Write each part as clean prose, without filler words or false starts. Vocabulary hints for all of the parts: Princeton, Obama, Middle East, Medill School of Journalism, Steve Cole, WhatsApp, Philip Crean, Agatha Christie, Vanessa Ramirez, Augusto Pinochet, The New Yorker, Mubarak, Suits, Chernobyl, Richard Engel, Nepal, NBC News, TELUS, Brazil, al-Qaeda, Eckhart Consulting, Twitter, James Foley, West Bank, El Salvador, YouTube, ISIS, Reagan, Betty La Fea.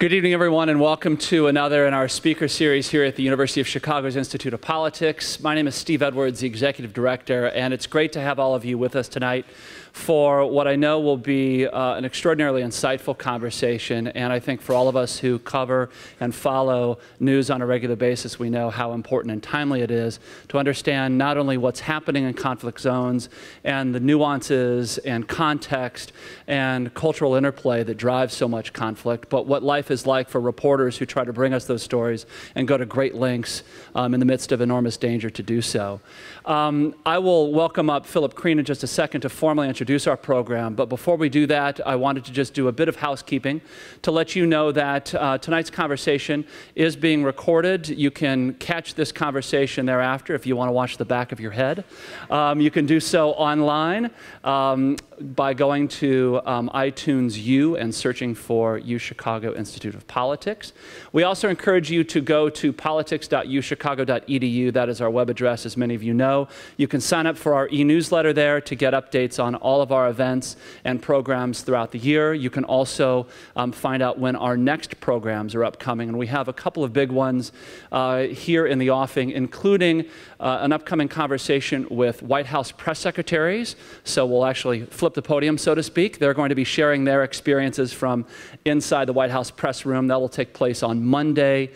Good evening, everyone, and welcome to another in our speaker series here at the University of Chicago's Institute of Politics. My name is Steve Edwards, the Executive Director, and it's great to have all of you with us tonight for what I know will be an extraordinarily insightful conversation. And I think for all of us who cover and follow news on a regular basis, we know how important and timely it is to understand not only what's happening in conflict zones and the nuances and context and cultural interplay that drives so much conflict, but what life is like for reporters who try to bring us those stories and go to great lengths in the midst of enormous danger to do so. I will welcome up Philip Crean in just a second to formally introduce our program, but before we do that, I wanted to just do a bit of housekeeping to let you know that tonight's conversation is being recorded. You can catch this conversation thereafter if you want to watch the back of your head. You can do so online by going to iTunes U and searching for UChicago Institute of Politics. We also encourage you to go to politics.uchicago.edu. That is our web address, as many of you know. You can sign up for our e-newsletter there to get updates on all of our events and programs throughout the year. You can also find out when our next programs are upcoming, and we have a couple of big ones here in the offing, including an upcoming conversation with White House press secretaries. So we'll actually flip the podium, so to speak. They're going to be sharing their experiences from inside the White House press room. That will take place on Monday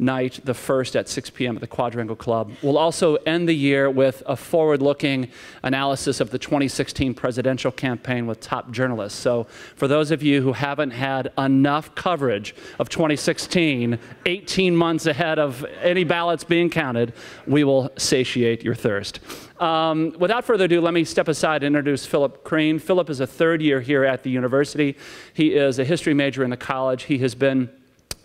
night, the 1st at 6 p.m. at the Quadrangle Club. We'll also end the year with a forward-looking analysis of the 2016 presidential campaign with top journalists. So for those of you who haven't had enough coverage of 2016, 18 months ahead of any ballots being counted, we will satiate your thirst. Without further ado, let me step aside and introduce Philip Crean. Philip is a third year here at the university. He is a history major in the college. He has been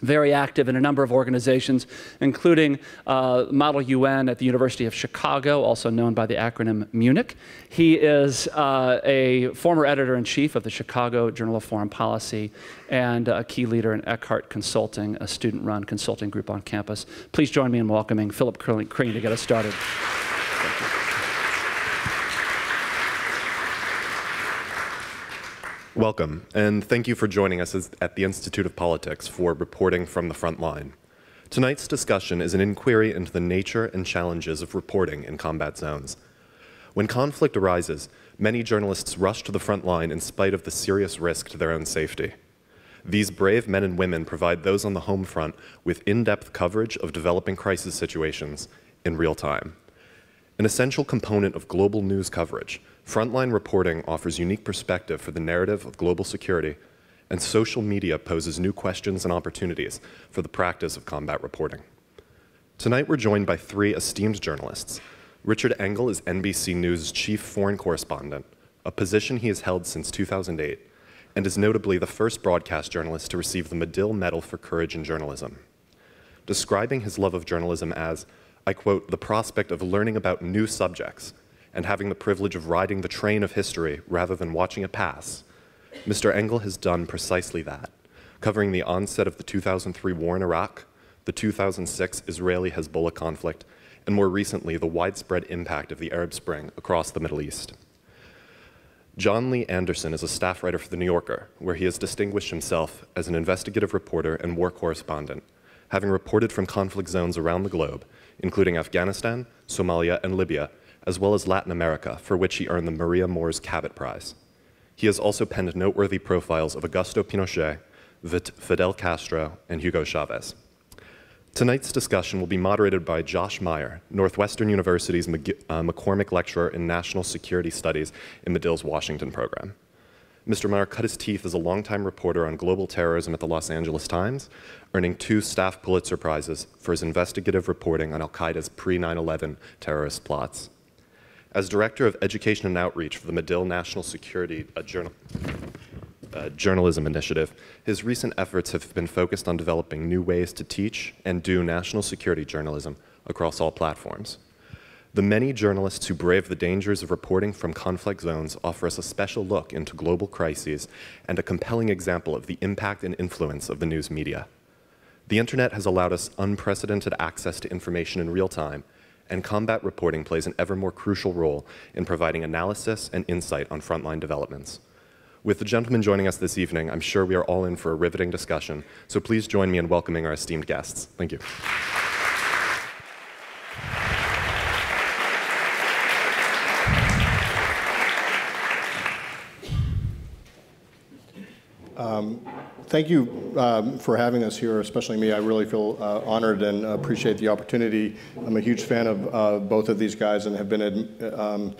very active in a number of organizations, including Model UN at the University of Chicago, also known by the acronym MUNIC. He is a former editor-in-chief of the Chicago Journal of Foreign Policy and a key leader in Eckhart Consulting, a student-run consulting group on campus. Please join me in welcoming Philip Crean to get us started. Thank you. Welcome, and thank you for joining us at the Institute of Politics for Reporting from the Front Line. Tonight's discussion is an inquiry into the nature and challenges of reporting in combat zones. When conflict arises, many journalists rush to the front line in spite of the serious risk to their own safety. These brave men and women provide those on the home front with in-depth coverage of developing crisis situations in real time. An essential component of global news coverage, frontline reporting offers unique perspective for the narrative of global security, and social media poses new questions and opportunities for the practice of combat reporting. Tonight we're joined by three esteemed journalists. Richard Engel is NBC News' chief foreign correspondent, a position he has held since 2008, and is notably the first broadcast journalist to receive the Medill Medal for Courage in Journalism. Describing his love of journalism as, I quote, the prospect of learning about new subjects and having the privilege of riding the train of history rather than watching it pass, Mr. Engel has done precisely that, covering the onset of the 2003 war in Iraq, the 2006 Israeli-Hezbollah conflict, and more recently, the widespread impact of the Arab Spring across the Middle East. John Lee Anderson is a staff writer for The New Yorker, where he has distinguished himself as an investigative reporter and war correspondent, having reported from conflict zones around the globe, including Afghanistan, Somalia, and Libya, as well as Latin America, for which he earned the Maria Moors Cabot Prize. He has also penned noteworthy profiles of Augusto Pinochet, Fidel Castro, and Hugo Chavez. Tonight's discussion will be moderated by Josh Meyer, Northwestern University's McCormick Lecturer in National Security Studies in Medill's Washington program. Mr. Meyer cut his teeth as a longtime reporter on global terrorism at the Los Angeles Times, earning 2 staff Pulitzer Prizes for his investigative reporting on al-Qaeda's pre-9/11 terrorist plots. As Director of Education and Outreach for the Medill National Security Journalism Initiative, his recent efforts have been focused on developing new ways to teach and do national security journalism across all platforms. The many journalists who brave the dangers of reporting from conflict zones offer us a special look into global crises and a compelling example of the impact and influence of the news media. The internet has allowed us unprecedented access to information in real time, and combat reporting plays an ever more crucial role in providing analysis and insight on frontline developments. With the gentleman joining us this evening, I'm sure we are all in for a riveting discussion, so please join me in welcoming our esteemed guests. Thank you. Thank you for having us here, especially me. I really feel honored and appreciate the opportunity. I'm a huge fan of both of these guys and have been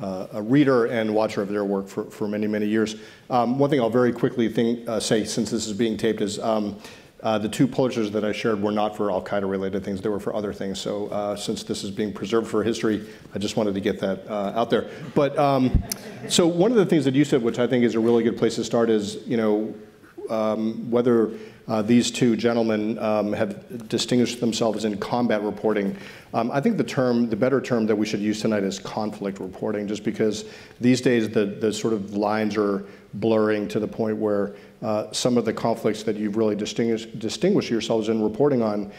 a reader and watcher of their work for many, many years. One thing I'll very quickly say, since this is being taped, is the two Pulitzers that I shared were not for al-Qaeda-related things. They were for other things. So since this is being preserved for history, I just wanted to get that out there. But so one of the things that you said, which I think is a really good place to start, is whether these two gentlemen have distinguished themselves in combat reporting. I think the better term that we should use tonight is conflict reporting, just because these days the sort of lines are blurring to the point where some of the conflicts that you've really distinguished yourselves in reporting on,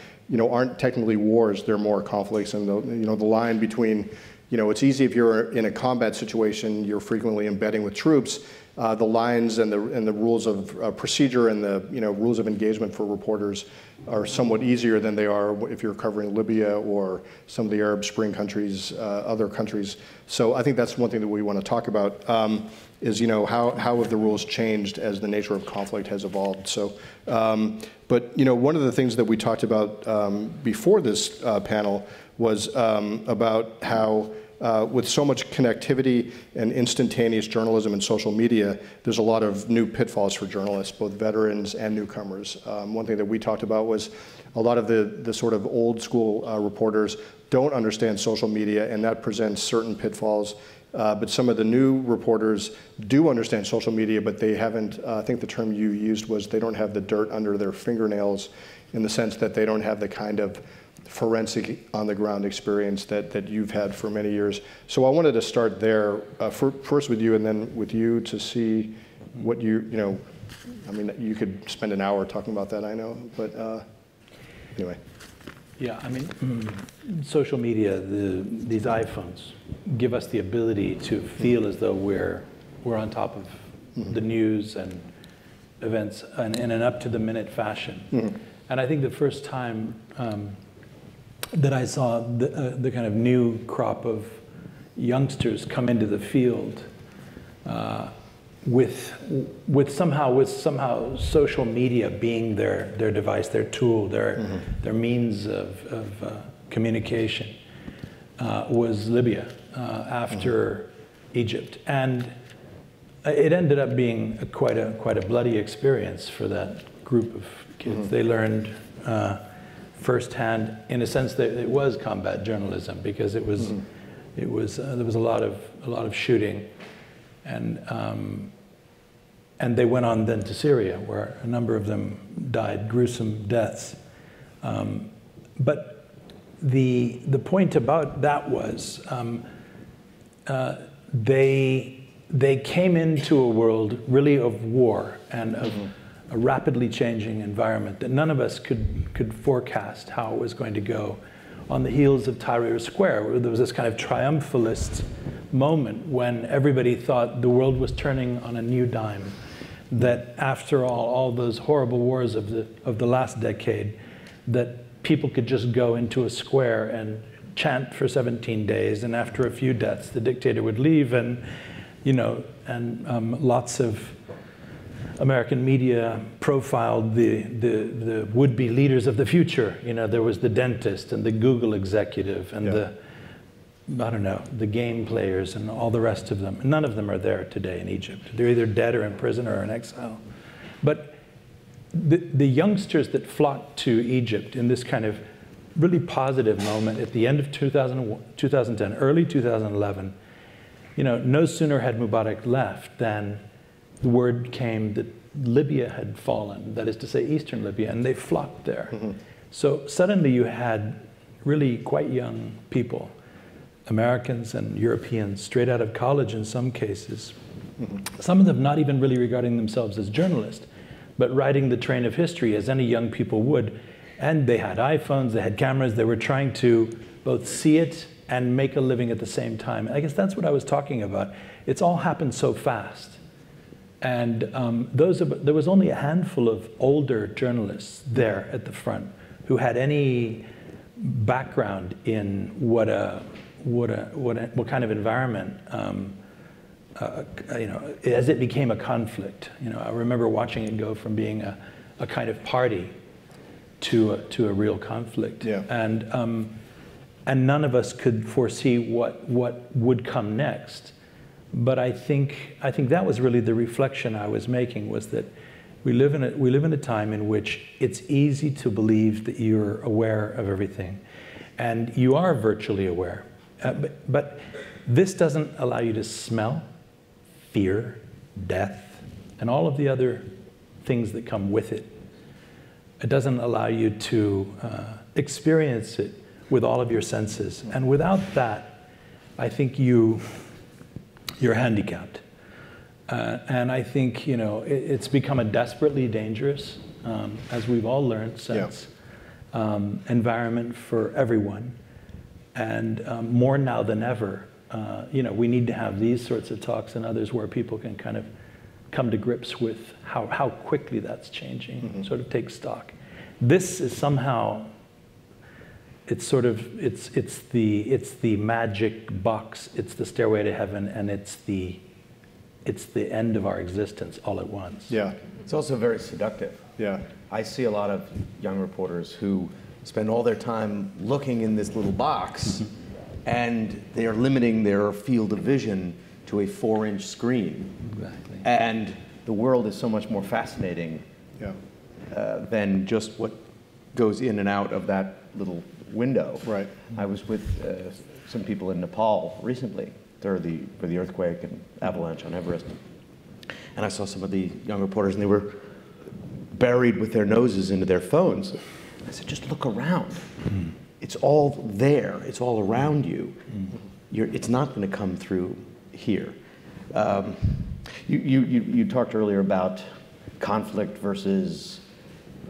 aren't technically wars. They're more conflicts, and the line between, it's easy if you're in a combat situation, you're frequently embedding with troops. The lines and the rules of procedure and the rules of engagement for reporters are somewhat easier than they are if you're covering Libya or some of the Arab Spring countries, other countries. So I think that's one thing that we want to talk about is how have the rules changed as the nature of conflict has evolved. So, but one of the things that we talked about before this panel was about how. With so much connectivity and instantaneous journalism and social media, there's a lot of new pitfalls for journalists, both veterans and newcomers. One thing that we talked about was a lot of the sort of old school reporters don't understand social media, and that presents certain pitfalls. But some of the new reporters do understand social media, but they haven't, I think the term you used was they don't have the dirt under their fingernails, in the sense that they don't have the kind of forensic on-the-ground experience that you've had for many years. So I wanted to start there, first with you, and then with you to see what I mean, you could spend an hour talking about that, I know, but anyway. Yeah, I mean, social media, these iPhones, give us the ability to feel as though we're on top of the news and events in an up-to-the-minute fashion. And I think the first time that I saw the kind of new crop of youngsters come into the field with somehow social media being their device, their tool, their means of communication was Libya after Egypt, and it ended up being quite a bloody experience for that group of kids. They learned. Firsthand, in a sense, that it was combat journalism, because it was, there was a lot of shooting, and they went on then to Syria, where a number of them died gruesome deaths. But the point about that was they came into a world really of war and of. A rapidly changing environment that none of us could forecast how it was going to go. On the heels of Tahrir Square, where there was this kind of triumphalist moment when everybody thought the world was turning on a new dime, that after all those horrible wars of the last decade, that people could just go into a square and chant for 17 days, and after a few deaths, the dictator would leave, and lots of American media profiled the would-be leaders of the future. There was the dentist and the Google executive and the game players and all the rest of them. None of them are there today in Egypt. They're either dead or in prison or in exile. But the youngsters that flocked to Egypt in this kind of really positive moment at the end of 2010, early 2011, no sooner had Mubarak left than the word came that Libya had fallen, that is to say, eastern Libya, and they flocked there. So suddenly you had really quite young people, Americans and Europeans, straight out of college in some cases, some of them not even really regarding themselves as journalists, but riding the train of history as any young people would. And they had iPhones, they had cameras, they were trying to both see it and make a living at the same time. I guess that's what I was talking about. It's all happened so fast. And there was only a handful of older journalists there at the front who had any background in what kind of environment, you know, as it became a conflict. You know, I remember watching it go from being a kind of party to a real conflict. Yeah. And none of us could foresee what would come next. But I think that was really the reflection I was making, was that we live in a time in which it's easy to believe that you're aware of everything, and you are virtually aware. But this doesn't allow you to smell fear, death, and all of the other things that come with it. It doesn't allow you to experience it with all of your senses. And without that, I think you're handicapped. And I think, you know, it's become a desperately dangerous, as we've all learned since, yeah, environment for everyone. And more now than ever, you know, we need to have these sorts of talks and others where people can kind of come to grips with how quickly that's changing, mm-hmm, sort of take stock. This is somehow, it's sort of, it's the magic box, it's the stairway to heaven, and it's the end of our existence all at once. Yeah. It's also very seductive. Yeah. I see a lot of young reporters who spend all their time looking in this little box, and they are limiting their field of vision to a 4-inch screen. Exactly. And the world is so much more fascinating, yeah, than just what goes in and out of that little window. Right. I was with some people in Nepal recently for the earthquake and avalanche on Everest, and I saw some of the young reporters, and they were buried with their noses into their phones. I said, just look around. Mm. It's all there. It's all around you. Mm. It's not going to come through here. You talked earlier about conflict versus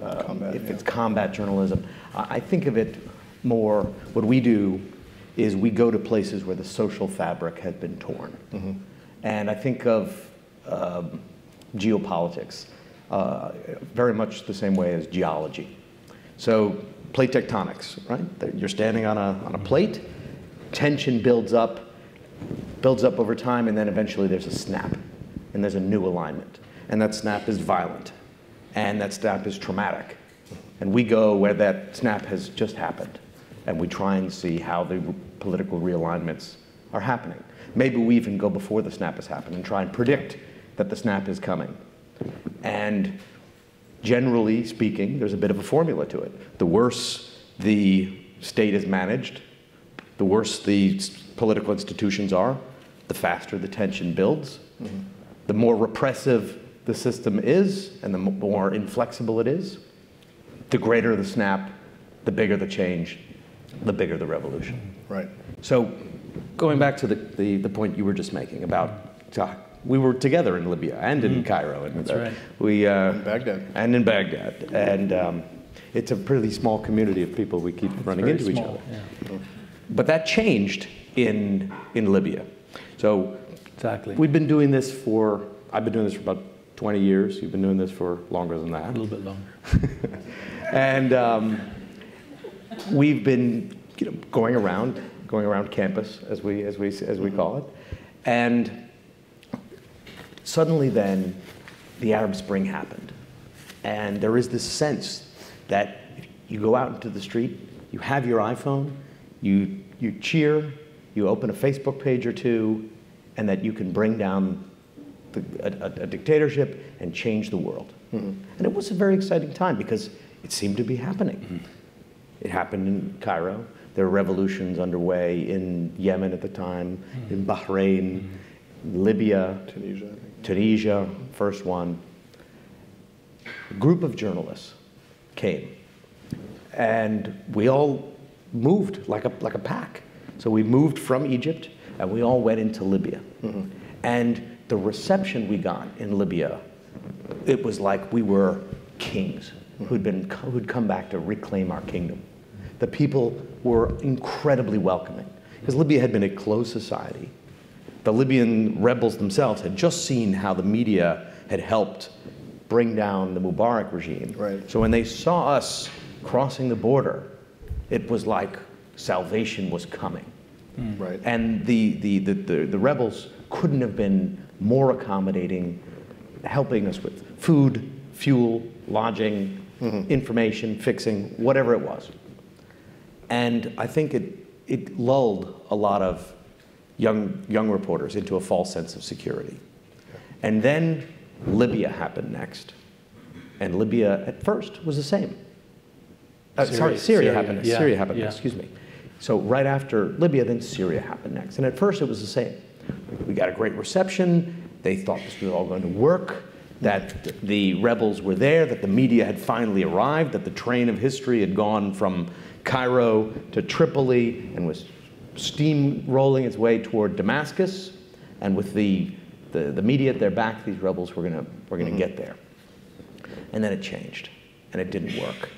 combat, if it's combat journalism. I think of it more, what we do is we go to places where the social fabric has been torn. Mm-hmm. And I think of geopolitics very much the same way as geology. So plate tectonics, right? You're standing on a plate, tension builds up over time, and then eventually there's a snap, and there's a new alignment. And that snap is violent, and that snap is traumatic. And we go where that snap has just happened, and we try and see how the political realignments are happening. Maybe we even go before the snap has happened and try and predict that the snap is coming. And generally speaking, there's a bit of a formula to it. The worse the state is managed, the worse the political institutions are, the faster the tension builds. Mm-hmm. The more repressive the system is, and the more inflexible it is, the greater the snap, the bigger the change, the bigger the revolution. Right. So going back to the point you were just making about talk, we were together in Libya and in Cairo, and that's right. We in Baghdad. And in Baghdad, and it's a pretty small community of people. We keep running into each other. Yeah. But that changed in Libya. So exactly, we've been doing this for. I've been doing this for about 20 years. You've been doing this for longer than that. A little bit longer. And we've been, you know, going around campus, as we call it, and. Suddenly then, the Arab Spring happened. And there is this sense that if you go out into the street, you have your iPhone, you cheer, you open a Facebook page or two, and that you can bring down a dictatorship and change the world. Mm-hmm. And it was a very exciting time because it seemed to be happening. Mm-hmm. It happened in Cairo. There were revolutions underway in Yemen at the time, mm-hmm, in Bahrain, mm-hmm, Libya, Tunisia, I think. Tunisia, first one. A group of journalists came, and we all moved like a pack. So we moved from Egypt, and we all went into Libya. Mm-hmm. And the reception we got in Libya, it was like we were kings who'd come back to reclaim our kingdom. The people were incredibly welcoming, because Libya had been a closed society. The Libyan rebels themselves had just seen how the media had helped bring down the Mubarak regime. Right. So when they saw us crossing the border, it was like salvation was coming. Mm. Right. And the rebels couldn't have been more accommodating, helping us with food, fuel, lodging, mm-hmm. information, fixing, whatever it was. And I think it lulled a lot of young reporters into a false sense of security. And then Libya happened next. And Libya, at first, was the same. Syria happened next, excuse me. So right after Libya, then Syria happened next. And at first, it was the same. We got a great reception. They thought this was all going to work, that the rebels were there, that the media had finally arrived, that the train of history had gone from Cairo to Tripoli and was steamrolling its way toward Damascus. And with the media at their back, these rebels were gonna get there. And then it changed, and it didn't work.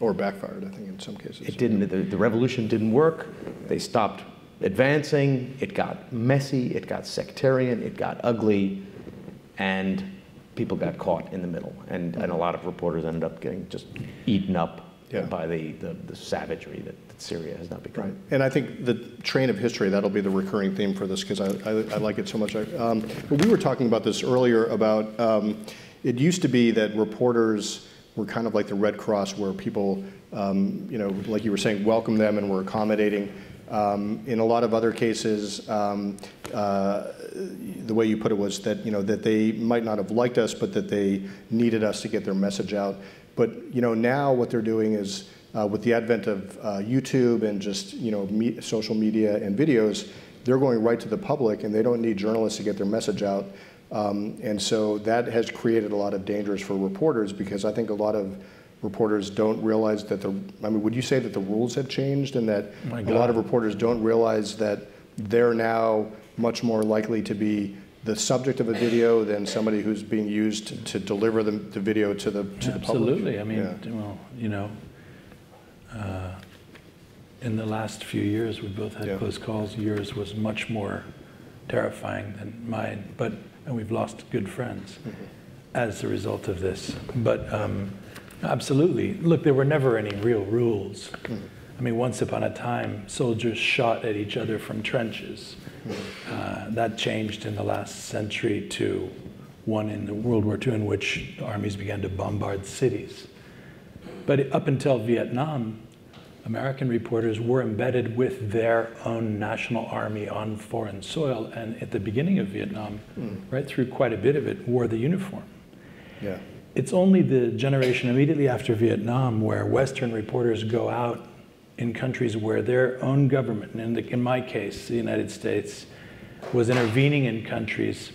Or backfired, I think, in some cases. It didn't. The revolution didn't work. They stopped advancing. It got messy. It got sectarian. It got ugly. And people got caught in the middle. And a lot of reporters ended up getting just eaten up by the savagery that Syria has now become. Right. And I think the train of history, that'll be the recurring theme for this, because I like it so much. We were talking about this earlier about it used to be that reporters were kind of like the Red Cross, where people, like you were saying, welcome them and were accommodating. In a lot of other cases, the way you put it was that that they might not have liked us, but that they needed us to get their message out. But now what they're doing is with the advent of YouTube and just social media and videos, they're going right to the public, and they don't need journalists to get their message out. And so that has created a lot of dangers for reporters, because I think a lot of reporters don't realize that would you say that the rules have changed, and that a lot of reporters don't realize that they're now much more likely to be the subject of a video than somebody who's being used to deliver the video to the public? Absolutely. I mean, well, in the last few years, we both had close calls. Yours was much more terrifying than mine, and we've lost good friends as a result of this. But absolutely. Look, there were never any real rules. I mean, once upon a time, soldiers shot at each other from trenches. That changed in the last century to one in the World War II, in which armies began to bombard cities. But up until Vietnam, American reporters were embedded with their own national army on foreign soil. And at the beginning of Vietnam, right through quite a bit of it, wore the uniform. Yeah. It's only the generation immediately after Vietnam where Western reporters go out in countries where their own government, and in my case, the United States, was intervening in countries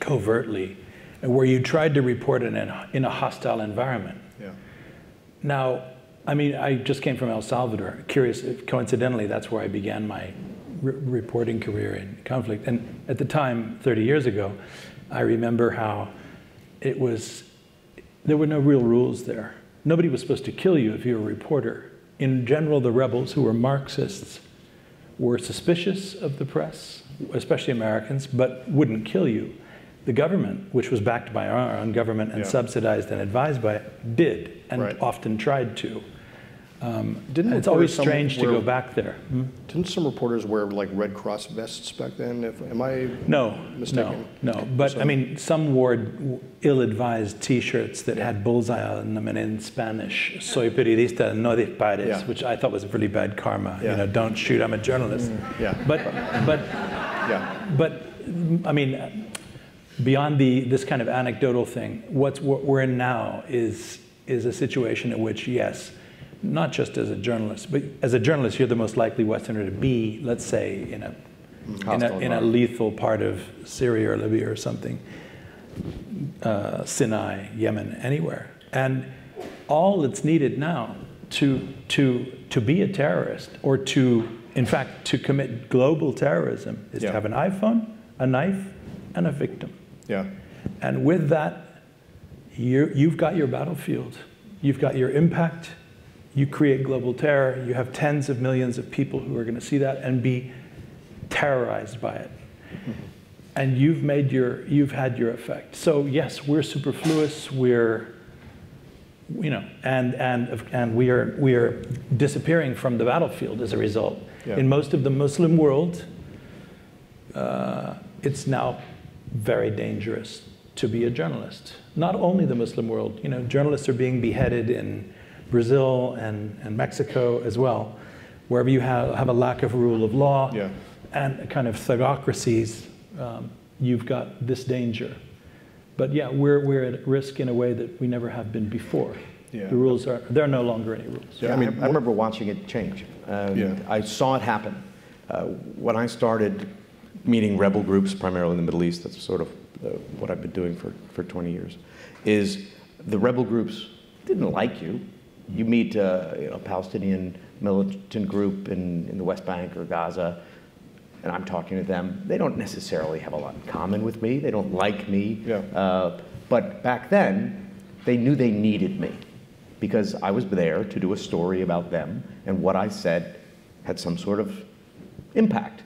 covertly, where you tried to report in a hostile environment. Yeah. Now, I mean, I just came from El Salvador. Coincidentally, that's where I began my reporting career in conflict. And at the time, 30 years ago, I remember how there were no real rules there. Nobody was supposed to kill you if you were a reporter. In general, the rebels, who were Marxists, were suspicious of the press, especially Americans, but wouldn't kill you. The government, which was backed by our own government and subsidized and advised by it, did, and often tried to. It's always strange to go back there. Didn't some reporters wear like Red Cross vests back then? Am I mistaken? No. But I mean, some wore ill-advised T-shirts that had bullseye on them, and in Spanish, "Soy periodista, no dispares," which I thought was a really bad karma. Yeah. Don't shoot. I'm a journalist. Yeah. But I mean, beyond this kind of anecdotal thing, what we're in now is a situation in which, yes, not just as a journalist, but as a journalist, you're the most likely Westerner to be, let's say, in a lethal part of Syria or Libya or something, Sinai, Yemen, anywhere. And all that's needed now to be a terrorist, or in fact, to commit global terrorism, is to have an iPhone, a knife, and a victim. Yeah. And with that, you've got your battlefield. You've got your impact. You create global terror. You have tens of millions of people who are going to see that and be terrorized by it. and you've made your, you've had your effect. So yes, we're superfluous. We're, you know, and we are disappearing from the battlefield as a result. Yeah. In most of the Muslim world, it's now very dangerous to be a journalist. Not only the Muslim world, you know, journalists are being beheaded in Brazil and Mexico as well, wherever you have a lack of rule of law, yeah, and kind of thugocracies. You've got this danger. But yeah, we're at risk in a way that we never have been before. Yeah. The rules are, there are no longer any rules. Yeah, I mean, I remember watching it change. Yeah. I saw it happen. When I started meeting rebel groups, primarily in the Middle East, that's sort of what I've been doing for 20 years, is the rebel groups didn't like you. You meet a Palestinian militant group in the West Bank or Gaza, and I'm talking to them. They don't necessarily have a lot in common with me. They don't like me. Yeah. But back then, they knew they needed me because I was there to do a story about them, and what I said had some sort of impact.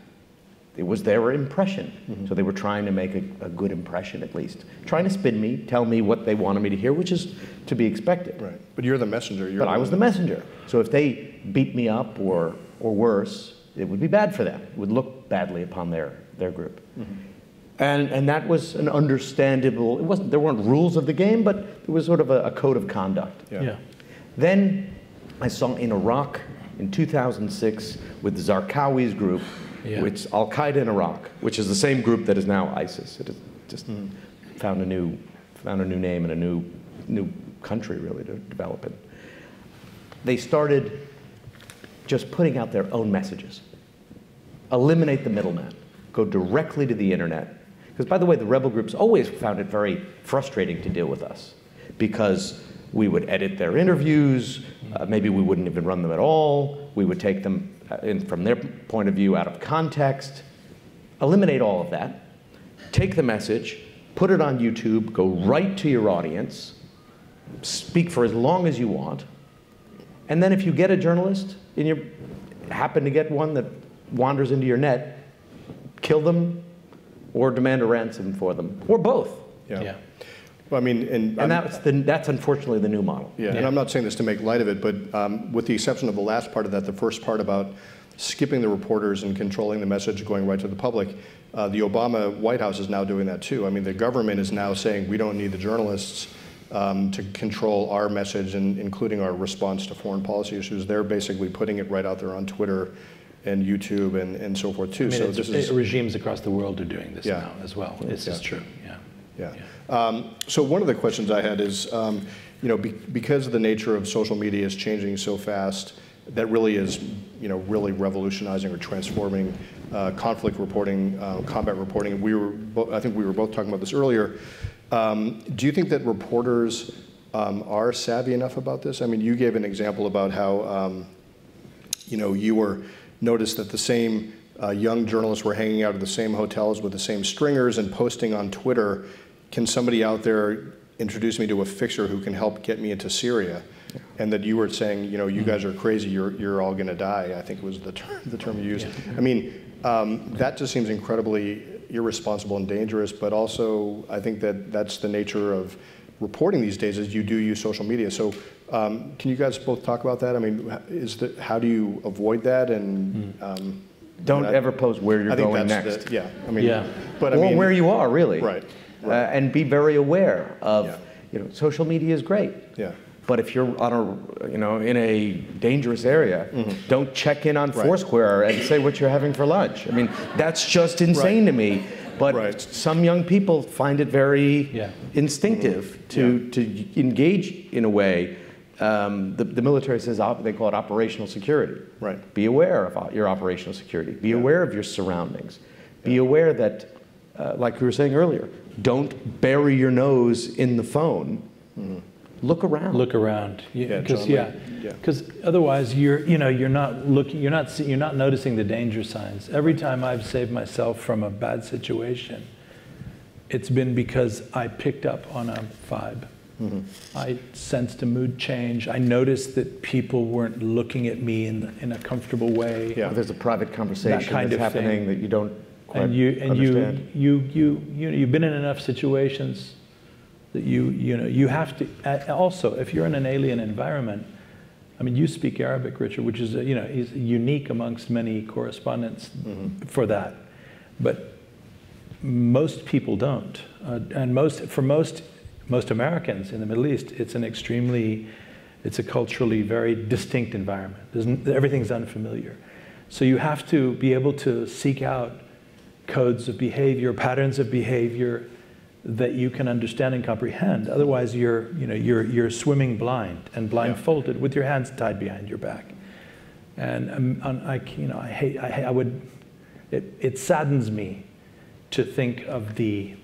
It was their impression. Mm-hmm. So they were trying to make a good impression, at least. Trying to spin me, tell me what they wanted me to hear, which is to be expected. Right. But you're the messenger. But I was the messenger. So if they beat me up or worse, it would be bad for them. It would look badly upon their group. Mm-hmm. And that was an understandable, it wasn't, there weren't rules of the game, but there was sort of a code of conduct. Yeah. Yeah. Then I saw in Iraq in 2006 with Zarqawi's group, yeah, which Al-Qaeda in Iraq, which is the same group that is now ISIS. It just found a new name and a new country, really, to develop in. They started just putting out their own messages. Eliminate the middleman. Go directly to the internet. Because, by the way, the rebel groups always found it very frustrating to deal with us because we would edit their interviews. Maybe we wouldn't even run them at all. We would take them from their point of view out of context. Eliminate all of that. Take the message, put it on YouTube, go right to your audience, speak for as long as you want, and then if you get a journalist and you happen to get one that wanders into your net, kill them or demand a ransom for them, or both. Yeah. Yeah. Well, I mean, and that's unfortunately the new model. Yeah, yeah. And I'm not saying this to make light of it, but with the exception of the last part of that, the first part about skipping the reporters and controlling the message going right to the public, the Obama White House is now doing that too. I mean, the government is now saying we don't need the journalists to control our message, and including our response to foreign policy issues. They're basically putting it right out there on Twitter and YouTube and so forth too. I mean, so this is regimes across the world are doing this, yeah, now as well. This, yeah, is true. Yeah. Yeah. Yeah. So one of the questions I had is, you know, because the nature of social media is changing so fast, that really is, you know, really revolutionizing or transforming conflict reporting, combat reporting. I think we were both talking about this earlier. Do you think that reporters are savvy enough about this? I mean, you gave an example about how, you know, you were noticed that the same young journalists were hanging out at the same hotels with the same stringers and posting on Twitter, can somebody out there introduce me to a fixer who can help get me into Syria? Yeah. And that you were saying, you know, you guys are crazy, you're all going to die, I think was the term you used. Yeah. I mean, that just seems incredibly irresponsible and dangerous, but also I think that that's the nature of reporting these days, is you do use social media. So can you guys both talk about that? I mean, how do you avoid that? And don't ever post where you're going next. Yeah, I mean, yeah. But I mean, where you are, really. Right. Right. And be very aware of, yeah, you know, social media is great. Yeah. But if you're in a dangerous area, mm-hmm, don't check in on, right, Foursquare and say what you're having for lunch. I mean, that's just insane, right, to me. But right, some young people find it very, yeah, instinctive, mm-hmm, to engage in a way. The military says they call it operational security. Right. Be aware of your operational security. Be, yeah, aware of your surroundings. Yeah. Be aware that, like we were saying earlier, don't bury your nose in the phone. Mm-hmm. Look around. Look around. Yeah, because otherwise you're not looking. You're not noticing the danger signs. Every time I've saved myself from a bad situation, it's been because I picked up on a vibe. Mm-hmm. I sensed a mood change. I noticed that people weren't looking at me in a comfortable way. Yeah, there's a private conversation that's happening that you don't. quite understand. You've been in enough situations that you have to. Also, if you're in an alien environment, I mean, you speak Arabic, Richard, which is is unique amongst many correspondents for that, but most people don't, and for most Americans in the Middle East, it's an extremely, it's a culturally very distinct environment. Everything's unfamiliar. So you have to be able to seek out codes of behavior, patterns of behavior that you can understand and comprehend. Otherwise, you're swimming blind and blindfolded with your hands tied behind your back. And it saddens me to think of the,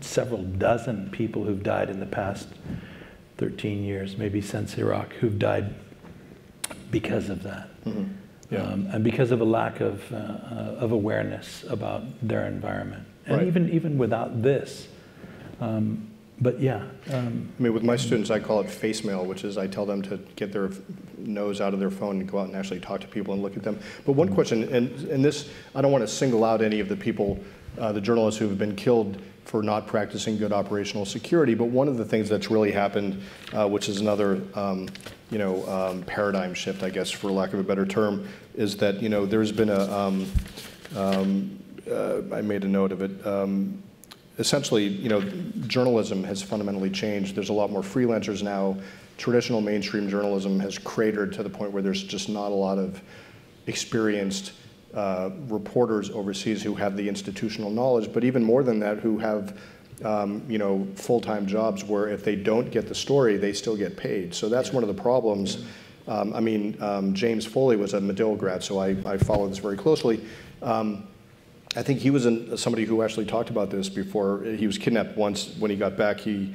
several dozen people who've died in the past 13 years, maybe since Iraq, who've died because of that. And because of a lack of awareness about their environment. And even without this, I mean, with my students, I call it face mail, which is I tell them to get their nose out of their phone and go out and actually talk to people and look at them. But one question, and this, I don't want to single out any of the people, the journalists who have been killed for not practicing good operational security, but one of the things that's really happened, which is another paradigm shift, I guess, for lack of a better term, is that there's been a, I made a note of it, essentially journalism has fundamentally changed. There's a lot more freelancers now. Traditional mainstream journalism has cratered to the point where there's just not a lot of experienced reporters overseas who have the institutional knowledge, but even more than that, who have full-time jobs where if they don't get the story, they still get paid. So that's one of the problems. James Foley was a Medill grad, so I follow this very closely. I think he was somebody who actually talked about this before. He was kidnapped once. When he got back, he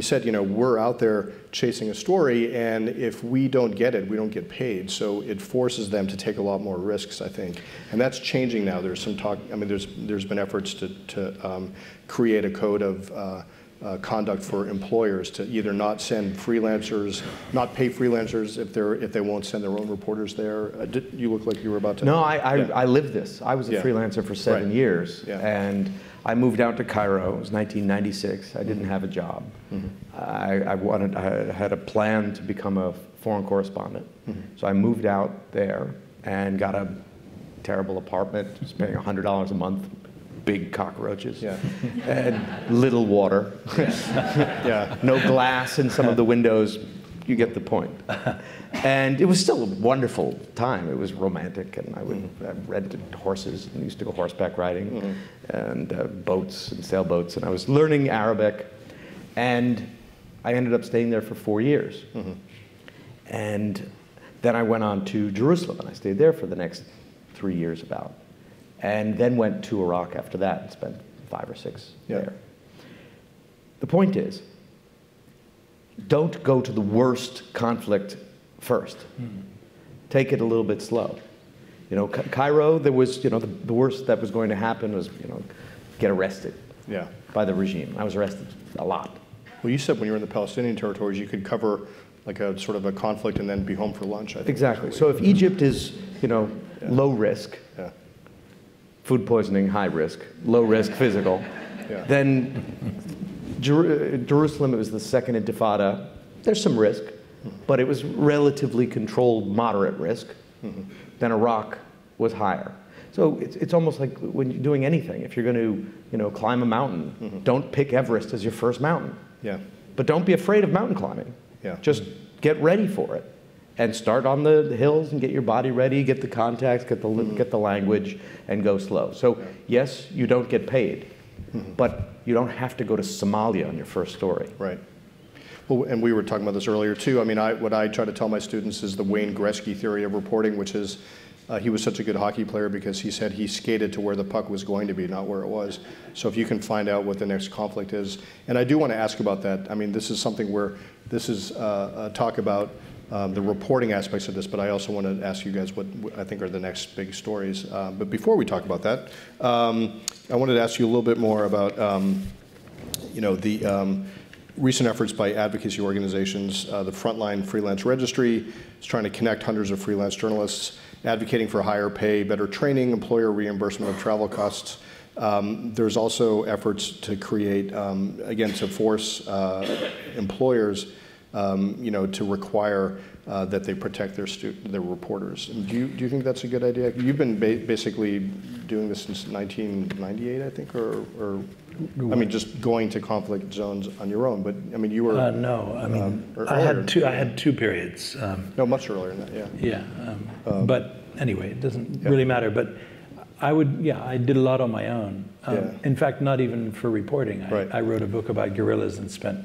said, we're out there chasing a story, and if we don't get it, we don't get paid. So it forces them to take a lot more risks, I think. And that's changing now. There's some talk, there's been efforts to create a code of conduct for employers to either not send freelancers, not pay freelancers if they won't send their own reporters there. You look like you were about to. No, I lived this. I was a freelancer for 7 years. Yeah. And I moved out to Cairo. It was 1996. I didn't have a job. I had a plan to become a foreign correspondent. So I moved out there and got a terrible apartment, just paying $100 a month, big cockroaches, and little water, no glass in some of the windows. You get the point. And it was still a wonderful time. It was romantic, and I rented horses and used to go horseback riding and boats and sailboats, and I was learning Arabic. And I ended up staying there for 4 years. And then I went on to Jerusalem, and I stayed there for the next 3 years about. And then went to Iraq after that and spent 5 or 6 there. The point is, don't go to the worst conflict first. Take it a little bit slow. Cairo, there was, the worst that was going to happen was, get arrested by the regime. I was arrested a lot. Well, you said when you were in the Palestinian territories, you could cover like a sort of a conflict and then be home for lunch, I think. Exactly. So if Egypt is, low risk, food poisoning, high risk, low risk physical, then Jerusalem, it was the second Intifada. There's some risk, but it was relatively controlled, moderate risk. Then Iraq was higher. So it's almost like when you're doing anything, if you're going to climb a mountain, don't pick Everest as your first mountain. But don't be afraid of mountain climbing. Just get ready for it and start on the hills and get your body ready, get the contacts, get the language, and go slow. So yes, you don't get paid, but you don't have to go to Somalia on your first story. Right. Well, and we were talking about this earlier too. I mean, what I try to tell my students is the Wayne Gretzky theory of reporting, which is he was such a good hockey player because he said he skated to where the puck was going to be, not where it was. So if you can find out what the next conflict is. And I do want to ask about that. I mean, this is something where this is a talk about the reporting aspects of this, but I also want to ask you guys what I think are the next big stories. But before we talk about that, I wanted to ask you a little bit more about the recent efforts by advocacy organizations. The Frontline Freelance Registry is trying to connect hundreds of freelance journalists advocating for higher pay, better training, employer reimbursement of travel costs. There's also efforts to create, again, to force employers, to require that they protect their reporters. Do you think that's a good idea? You've been basically doing this since 1998, I think, or I mean, just going to conflict zones on your own. But I mean, you were no. I mean, I had two periods. No, much earlier than that. Yeah. Yeah. But anyway, it doesn't really matter. But I would, I did a lot on my own. In fact, not even for reporting. I wrote a book about guerrillas and spent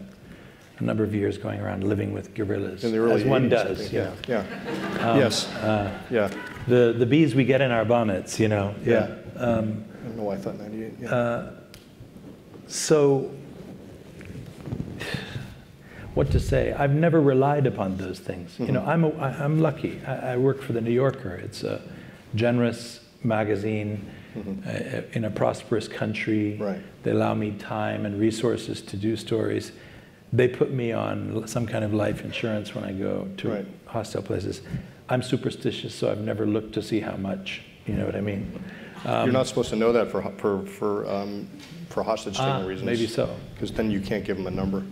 a number of years going around living with guerrillas, as one does. The bees we get in our bonnets, you know. Yeah. I don't know why I thought 98. Yeah. So, what to say? I've never relied upon those things. Mm-hmm. You know, I'm lucky. I work for The New Yorker. It's a generous magazine in a prosperous country. Right. They allow me time and resources to do stories. They put me on some kind of life insurance when I go to hostile places. I'm superstitious, so I've never looked to see how much. You know what I mean? You're not supposed to know that for hostage-taking reasons. Maybe so. Because then you can't give them a number.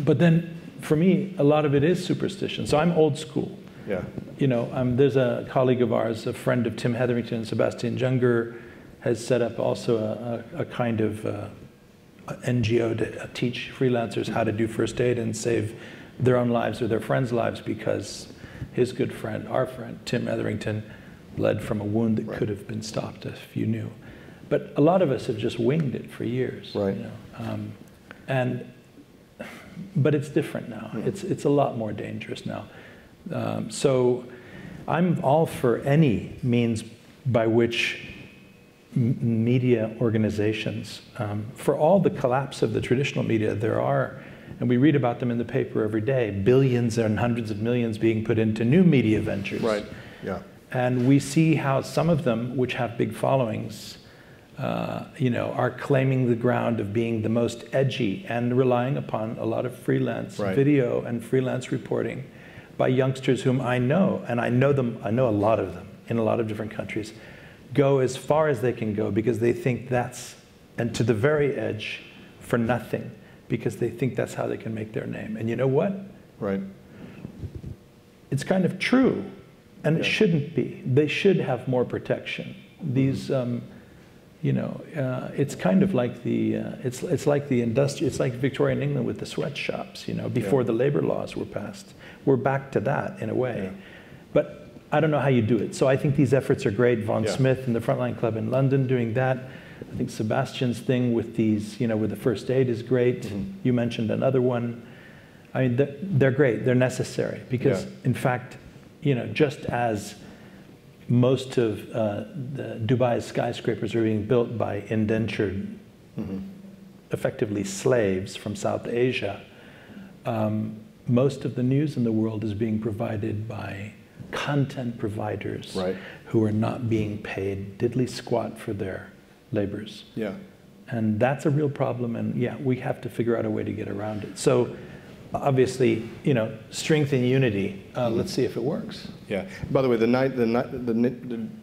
But then, for me, a lot of it is superstition. So I'm old school. Yeah. You know, there's a colleague of ours, a friend of Tim Hetherington, Sebastian Junger, has set up also a kind of NGO to teach freelancers how to do first aid and save their own lives or their friends' lives, because his good friend, our friend, Tim Hetherington, bled from a wound that could have been stopped if you knew. But a lot of us have just winged it for years. Right. You know? But it's different now. Yeah. It's a lot more dangerous now. So I'm all for any means by which media organizations, for all the collapse of the traditional media, there are, and we read about them in the paper every day, billions and hundreds of millions being put into new media ventures. Right, yeah. And we see how some of them, which have big followings, are claiming the ground of being the most edgy and relying upon a lot of freelance video and freelance reporting by youngsters whom I know, and I know a lot of them in a lot of different countries, go as far as they can go because they think to the very edge for nothing, because they think that's how they can make their name. And you know what? Right. It's kind of true, and it shouldn't be. They should have more protection. These, it's kind of like the, it's like the industry, it's like Victorian England with the sweatshops, before the labor laws were passed. We're back to that in a way. Yeah. But I don't know how you do it. So I think these efforts are great. Von Smith and the Frontline Club in London doing that. I think Sebastian's thing with these, with the first aid is great. Mm-hmm. You mentioned another one. I mean, they're great. They're necessary because, in fact, just as most of the Dubai's skyscrapers are being built by indentured, effectively slaves from South Asia, most of the news in the world is being provided by content providers who are not being paid diddly squat for their labors. Yeah. And that's a real problem, and we have to figure out a way to get around it. So obviously, strength and unity. Let's see if it works. Yeah. By the way, the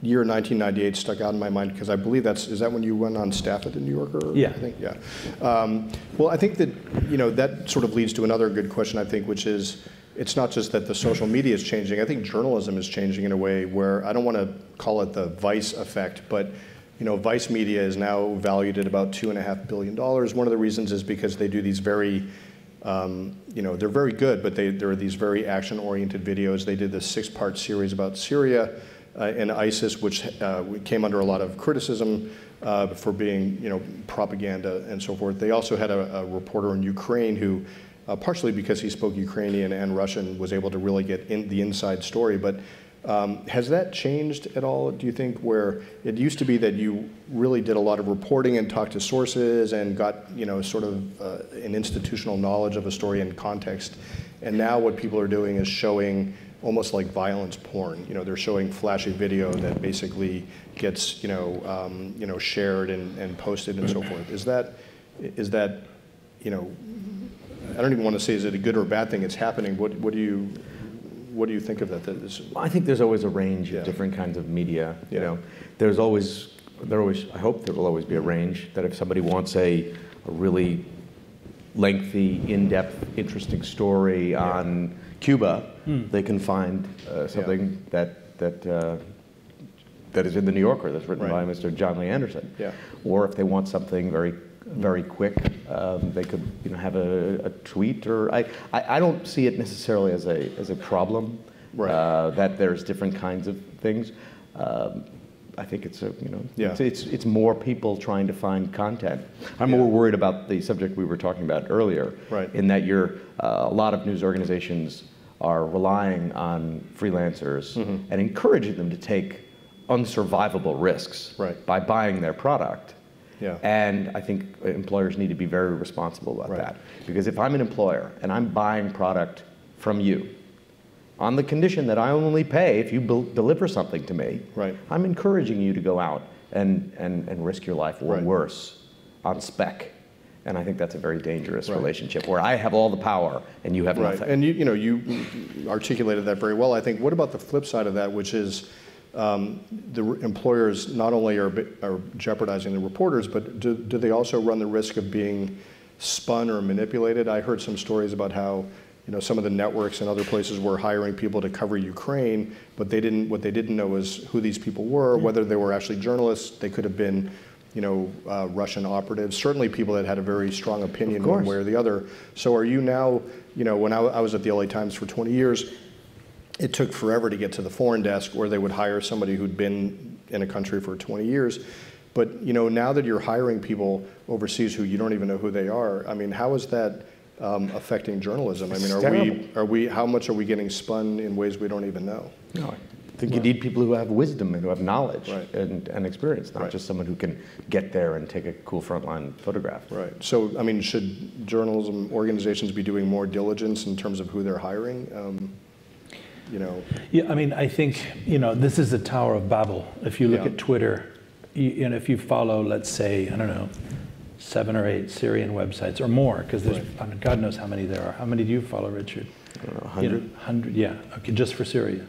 year 1998 stuck out in my mind because I believe is that when you went on staff at The New Yorker? Yeah. I think, yeah. Well, I think that, that sort of leads to another good question, I think, which is, it's not just that the social media is changing. I think journalism is changing in a way where I don't want to call it the Vice effect, but Vice media is now valued at about $2.5 billion. One of the reasons is because they do these very, they're very good, but there are these very action-oriented videos. They did this 6-part series about Syria and ISIS, which came under a lot of criticism for being, propaganda and so forth. They also had a reporter in Ukraine who, partially because he spoke Ukrainian and Russian, was able to really get in the inside story. But has that changed at all, do you think, where it used to be that you really did a lot of reporting and talked to sources and got, sort of an institutional knowledge of a story and context, and now what people are doing is showing almost like violence porn. They're showing flashy video that basically gets, shared and posted and so forth. Is that, I don't even want to say is it a good or a bad thing. It's happening. What do you? What do you think of that? I think there's always a range of different kinds of media. You know, there's always, I hope there will always be a range, that if somebody wants a really lengthy, in-depth, interesting story on Cuba, they can find something that is in The New Yorker, that's written by Mr. John Lee Anderson. Yeah. Or if they want something very, very quick, they could, you know, have a tweet. Or I don't see it necessarily as a problem that there's different kinds of things. I think it's it's more people trying to find content. I'm more worried about the subject we were talking about earlier, in that you're a lot of news organizations are relying on freelancers and encouraging them to take unsurvivable risks by buying their product. Yeah. And I think employers need to be very responsible about that. Because if I'm an employer and I'm buying product from you on the condition that I only pay if you deliver something to me, I'm encouraging you to go out and risk your life or worse on spec. And I think that's a very dangerous relationship where I have all the power and you have nothing. And you know, you articulated that very well, I think. What about the flip side of that, which is the employers not only are jeopardizing the reporters, but do they also run the risk of being spun or manipulated? I heard some stories about how some of the networks and other places were hiring people to cover Ukraine, but they didn't. What they didn't know was who these people were, whether they were actually journalists. They could have been, Russian operatives. Certainly, people that had a very strong opinion one way or the other. So, are you now? When I was at the LA Times for 20 years, it took forever to get to the foreign desk, or they would hire somebody who'd been in a country for 20 years. But now that you're hiring people overseas who you don't even know who they are, I mean, how is that affecting journalism? I mean, how much are we getting spun in ways we don't even know? No, I think you need people who have wisdom and who have knowledge and experience, not just someone who can get there and take a cool frontline photograph. Right. So, I mean, should journalism organizations be doing more diligence in terms of who they're hiring? Yeah, I mean, I think this is the Tower of Babel. If you look at Twitter, if you follow, let's say, I don't know, 7 or 8 Syrian websites or more, because there's I mean, God knows how many there are. How many do you follow, Richard? 100. 100, yeah. Okay, just for Syria.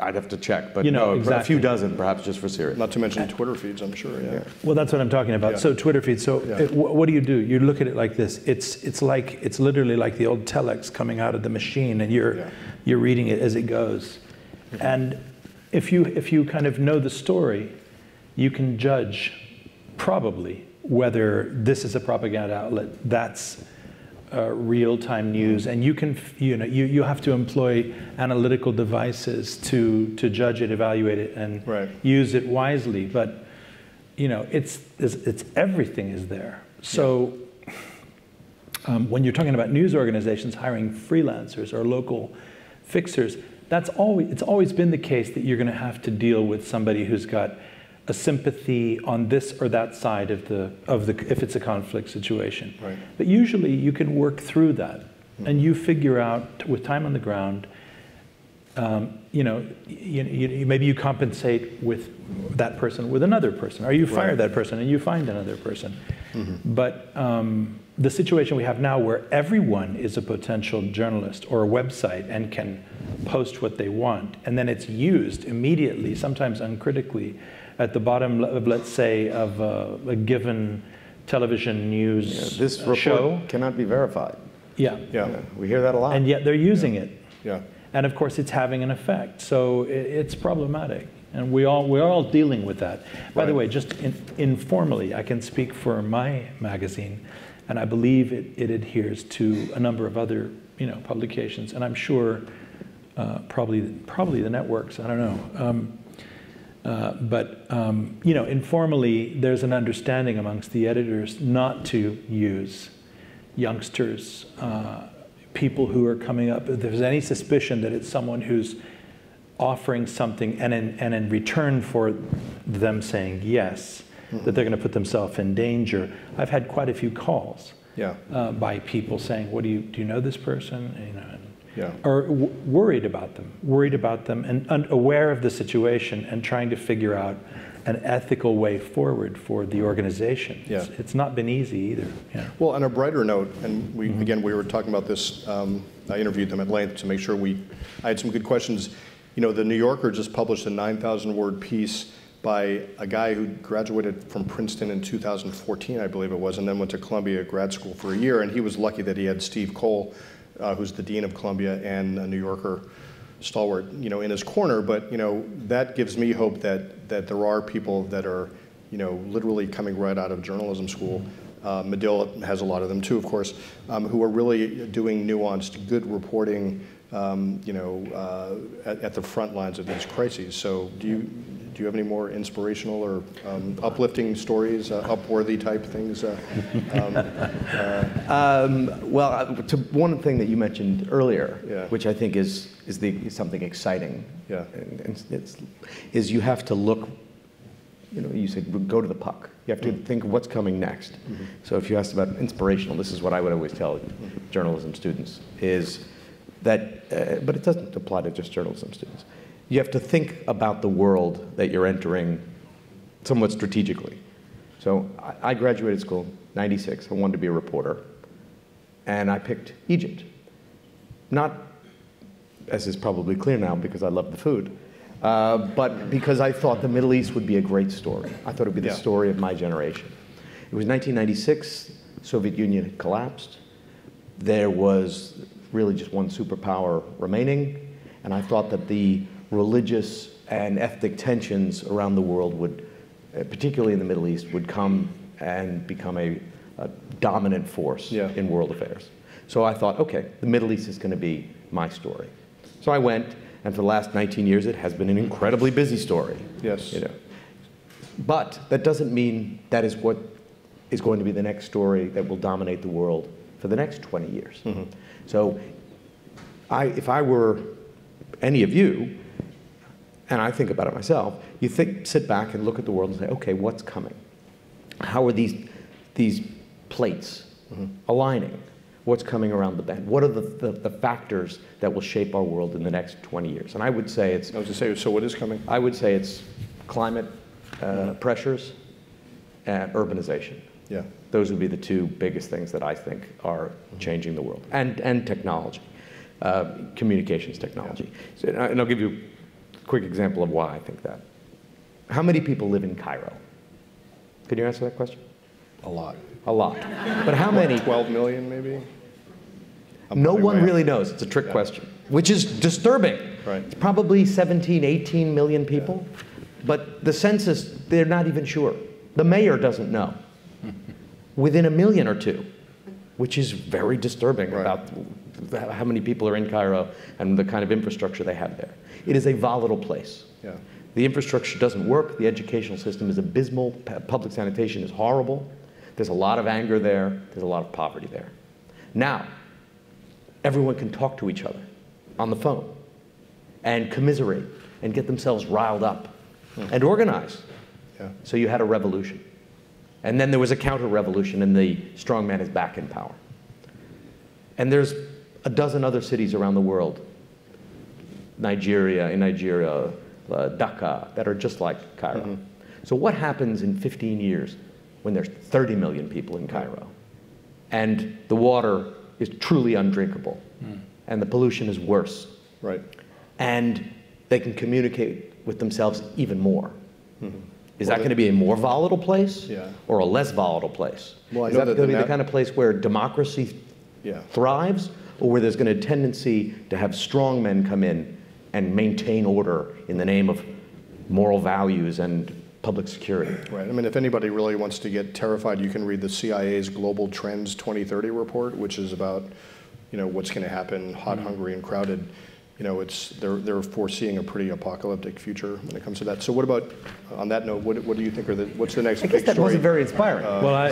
I'd have to check, but a few dozen, perhaps, just for Syria. Not to mention Twitter feeds, I'm sure. Yeah. Well, that's what I'm talking about. Yeah. So Twitter feeds. So what do? You look at it like this. It's literally like the old telex coming out of the machine, and you're reading it as it goes. And if you kind of know the story, you can judge probably whether this is a propaganda outlet, that's real-time news, and you can, you have to employ analytical devices to judge it, evaluate it, and use it wisely. But it's everything is there. So when you're talking about news organizations hiring freelancers or local fixers, it's always been the case that you're going to have to deal with somebody who's got a sympathy on this or that side of the if it's a conflict situation. Right. But usually you can work through that, and you figure out with time on the ground. Maybe you compensate with that person with another person, or you fire that person and you find another person. But the situation we have now, where everyone is a potential journalist or a website and can post what they want, and then it's used immediately, sometimes uncritically, at the bottom of, let's say, of a given television news this report show cannot be verified. Yeah, we hear that a lot. And yet they're using it. Yeah. And of course, it's having an effect. So it's problematic, and we're all dealing with that. By the way, just informally, I can speak for my magazine, and I believe it adheres to a number of other publications, and I'm sure probably the networks. I don't know. Informally, there's an understanding amongst the editors not to use youngsters, people who are coming up. If there's any suspicion that it's someone who's offering something and in return for them saying yes, that they're going to put themselves in danger. I've had quite a few calls by people saying, "What do you know this person?" Or worried about them, and aware of the situation, and trying to figure out an ethical way forward for the organization. Yeah. It's not been easy either. Yeah. Well, on a brighter note, and we again, we were talking about this I interviewed them at length to make sure I had some good questions. You know, The New Yorker just published a 9,000-word piece by a guy who graduated from Princeton in 2014, I believe it was, and then went to Columbia grad school for a year. And he was lucky that he had Steve Cole, who's the dean of Columbia and a New Yorker stalwart, you know, in his corner. But, you know, that gives me hope that there are people that are, you know, literally coming right out of journalism school. Medill has a lot of them too, of course, who are really doing nuanced, good reporting, you know, at the front lines of these crises. So do you have any more inspirational or uplifting stories, upworthy type things? Well, to one thing that you mentioned earlier, yeah, which I think is something exciting, yeah, is you have to look, you know, you said go to the puck. You have to think of what's coming next. Mm-hmm. So if you asked about inspirational, this is what I would always tell journalism students is that, but it doesn't apply to just journalism students. You have to think about the world that you're entering somewhat strategically. So I graduated school, 96, I wanted to be a reporter, and I picked Egypt. Not, as is probably clear now, because I love the food, but because I thought the Middle East would be a great story. I thought it would be the yeah, story of my generation. It was 1996, Soviet Union had collapsed. There was really just one superpower remaining, and I thought that the religious and ethnic tensions around the world would, particularly in the Middle East, would come and become a dominant force yeah, in world affairs. So I thought, okay, the Middle East is going to be my story. So I went. And for the last 19 years, it has been an incredibly busy story. Yes. You know. But that doesn't mean that is what is going to be the next story that will dominate the world for the next 20 years. Mm-hmm. So if I were any of you, and I think about it myself, you sit back and look at the world and say, okay, what's coming? How are these plates mm-hmm, aligning? What's coming around the bend? What are the factors that will shape our world in the next 20 years? And I would say it's... I was going to say, so what is coming? I would say it's climate pressures and urbanization. Yeah. Those would be the two biggest things that I think are changing the world. And technology, communications technology. Yeah. So, and I'll give you a quick example of why I think that. How many people live in Cairo? Could you answer that question? A lot. A lot. But how many? 12 million, maybe? No one really knows. It's a trick yeah, question, which is disturbing. Right. It's probably 17, 18 million people. Yeah. But the census, they're not even sure. The mayor doesn't know. Within a million or two, which is very disturbing right, about how many people are in Cairo and the kind of infrastructure they have there. It is a volatile place. Yeah. The infrastructure doesn't work. The educational system is abysmal. Public sanitation is horrible. There's a lot of anger there. There's a lot of poverty there. Now, everyone can talk to each other on the phone and commiserate and get themselves riled up and organize. Yeah. So you had a revolution. And then there was a counter-revolution, and the strongman is back in power. And there's a dozen other cities around the world, in Nigeria, Dhaka, that are just like Cairo. Mm-hmm. So what happens in 15 years when there's 30 million people in Cairo, and the water is truly undrinkable, and the pollution is worse, right, and they can communicate with themselves even more? Mm-hmm. Is that going to be a more volatile place yeah, or a less volatile place? Well, is that going to be the kind of place where democracy yeah, thrives, or where there's going to be a tendency to have strong men come in and maintain order in the name of moral values and public security? Right. I mean, if anybody really wants to get terrified, you can read the CIA's Global Trends 2030 report, which is about, you know, what's going to happen, hot, hungry, and crowded. You know, they're foreseeing a pretty apocalyptic future when it comes to that. So, what about on that note? What do you think? What's the next big story? I guess that wasn't very inspiring. Well,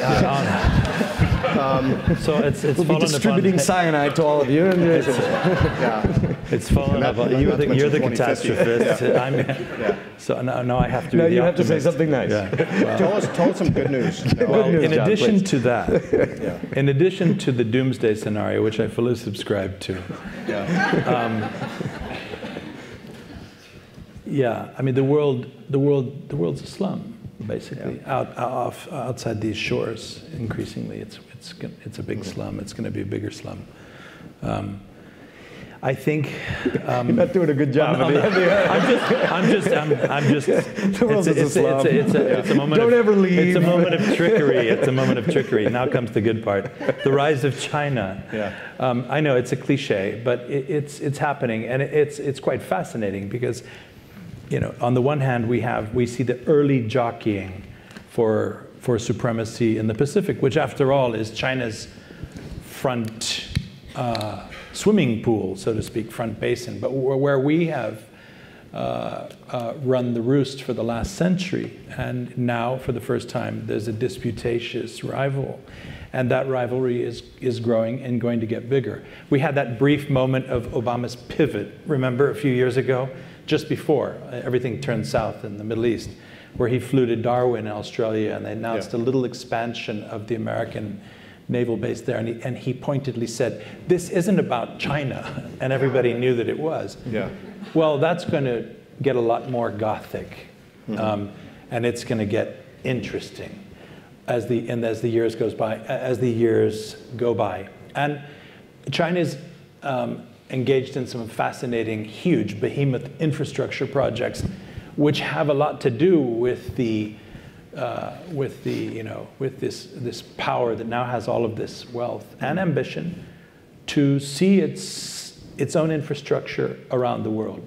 so it's we'll be distributing cyanide to all of you. And yeah. It's fallen up. You're the catastrophist. Yeah. I'm, yeah. So now I have to. No, you have to say something nice. Yeah. Well, tell us some good news. In addition to the doomsday scenario, which I fully subscribe to. Yeah. Yeah. I mean, the world's a slum, basically. Yeah. Outside these shores, increasingly, it's a big slum. It's going to be a bigger slum. I think you're not doing a good job. I'm just. It's a moment. Don't ever leave. It's a moment of trickery. It's a moment of trickery. Now comes the good part. The rise of China. Yeah. I know it's a cliche, but it's happening, and it's quite fascinating because, you know, on the one hand we see the early jockeying for supremacy in the Pacific, which after all is China's front. Swimming pool, so to speak, front basin, but where we have run the roost for the last century. And now, for the first time, there's a disputatious rival. And that rivalry is growing and going to get bigger. We had that brief moment of Obama's pivot, remember, a few years ago, just before everything turned south in the Middle East, where he flew to Darwin, Australia, and they announced a little expansion of the American naval base there, and he pointedly said, this isn't about China, and everybody knew that it was. Yeah. Well, that's going to get a lot more Gothic, and it's going to get interesting as the years go by. And China's engaged in some fascinating, huge, behemoth infrastructure projects, which have a lot to do with this power that now has all of this wealth and ambition to see its own infrastructure around the world.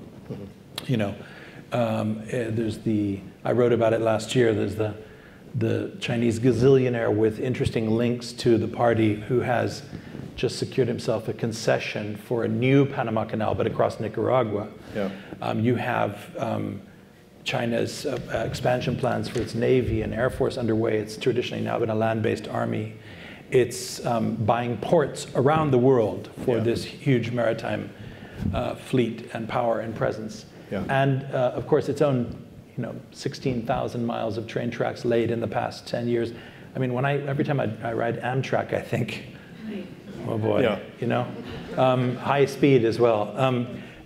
You know, I wrote about it last year. There's the Chinese gazillionaire with interesting links to the party who has just secured himself a concession for a new Panama Canal, but across Nicaragua. Yeah. You have China's expansion plans for its Navy and Air Force underway. It's traditionally now been a land-based army. It's buying ports around the world for this huge maritime fleet and power and presence. Yeah. And of course, its own 16,000 miles of train tracks laid in the past 10 years. I mean, every time I ride Amtrak, I think, oh boy, high speed as well.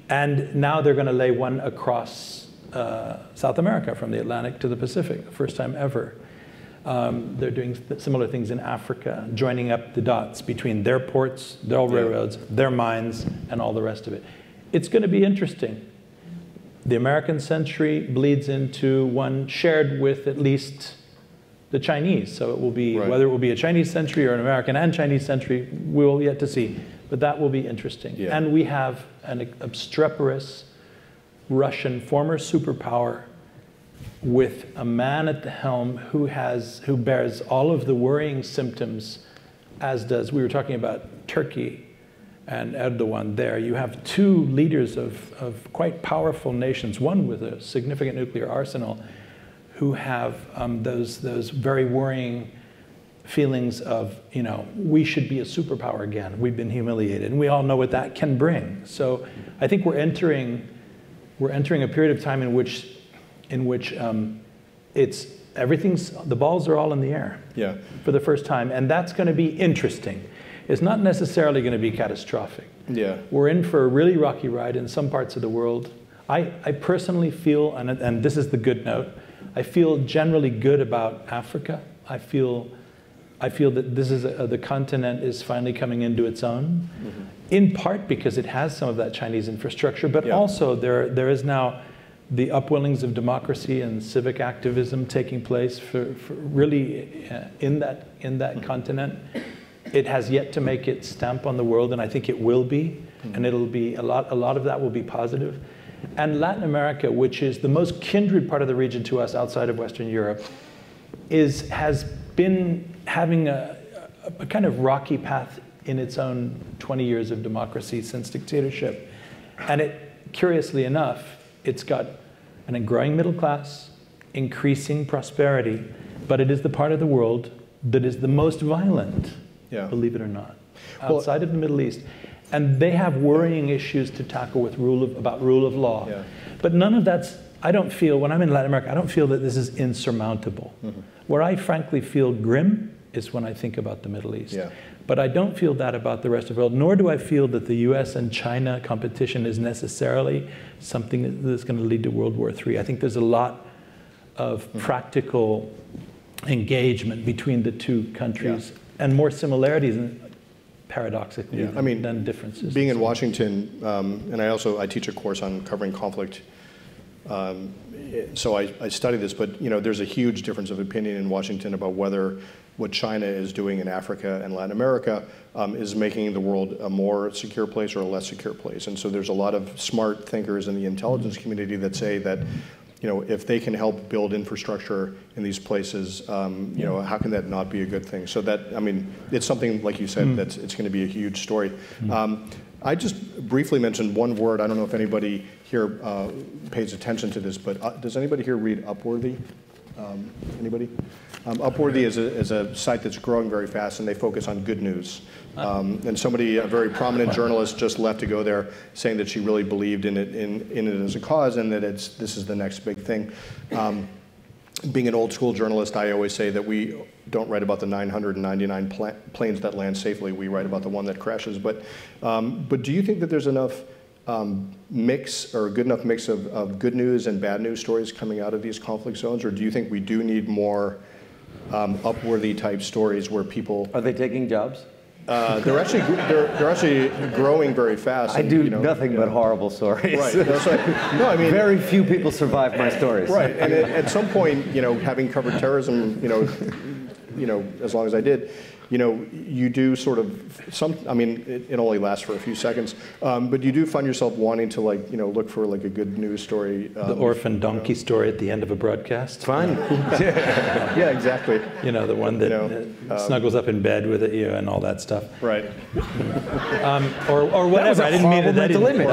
And now they're going to lay one across South America from the Atlantic to the Pacific, the first time ever. They're doing similar things in Africa, joining up the dots between their ports, their railroads, their mines, and all the rest of it. It's going to be interesting. The American century bleeds into one shared with at least the Chinese. So it will be, whether it will be a Chinese century or an American and Chinese century, we'll yet to see. But that will be interesting. Yeah. And we have an obstreperous Russian former superpower with a man at the helm who bears all of the worrying symptoms, as does, we were talking about Turkey and Erdogan there. You have two leaders of quite powerful nations, one with a significant nuclear arsenal, who have those very worrying feelings of, we should be a superpower again. We've been humiliated. And we all know what that can bring. So I think we're entering a period of time in which it's everything's, the balls are all in the air for the first time, and that's going to be interesting. It's not necessarily going to be catastrophic. Yeah. We're in for a really rocky ride in some parts of the world. I personally feel, and this is the good note, I feel generally good about Africa. I feel that this is the continent is finally coming into its own, in part because it has some of that Chinese infrastructure, but also there is now the upwellings of democracy and civic activism taking place for really in that continent. It has yet to make its stamp on the world, and I think it will be, and it'll be a lot of that will be positive. And Latin America, which is the most kindred part of the region to us outside of Western Europe, has been having a kind of rocky path in its own 20 years of democracy since dictatorship. And it, curiously enough, it's got a growing middle class, increasing prosperity, but it is the part of the world that is the most violent, believe it or not, outside of the Middle East. And they have worrying issues to tackle with rule of law. Yeah. But none of that's, I don't feel, when I'm in Latin America, I don't feel that this is insurmountable. Where I frankly feel grim is when I think about the Middle East. Yeah. But I don't feel that about the rest of the world, nor do I feel that the US and China competition is necessarily something that's going to lead to World War III. I think there's a lot of practical engagement between the two countries and more similarities paradoxically than differences. Being in Washington, and I teach a course on covering conflict, so I study this, but there's a huge difference of opinion in Washington about whether what China is doing in Africa and Latin America is making the world a more secure place or a less secure place. And so there's a lot of smart thinkers in the intelligence community that say that if they can help build infrastructure in these places, how can that not be a good thing? So that, it's something, like you said, that's, it's going to be a huge story. I just briefly mentioned one word. I don't know if anybody here pays attention to this, but does anybody here read Upworthy? Anybody? Upworthy is a site that's growing very fast, and they focus on good news. And somebody, a very prominent journalist, just left to go there, saying that she really believed in it as a cause, and that this is the next big thing. Being an old school journalist, I always say that we don't write about the 999 planes that land safely. We write about the one that crashes. But do you think that there's enough mix, or a good enough mix of good news and bad news stories coming out of these conflict zones, or do you think we do need more Upworthy type stories where people... Are they taking jobs? They're actually growing very fast. And, nothing but horrible stories. Right. Very few people survive my stories. Right. And at some point, having covered terrorism, as long as I did, you do sort of it only lasts for a few seconds, but you do find yourself wanting to look for a good news story. The orphan donkey story at the end of a broadcast. Fun. Yeah, exactly. The one that snuggles up in bed with you and all that stuff. Right. Or whatever. I didn't mean it. That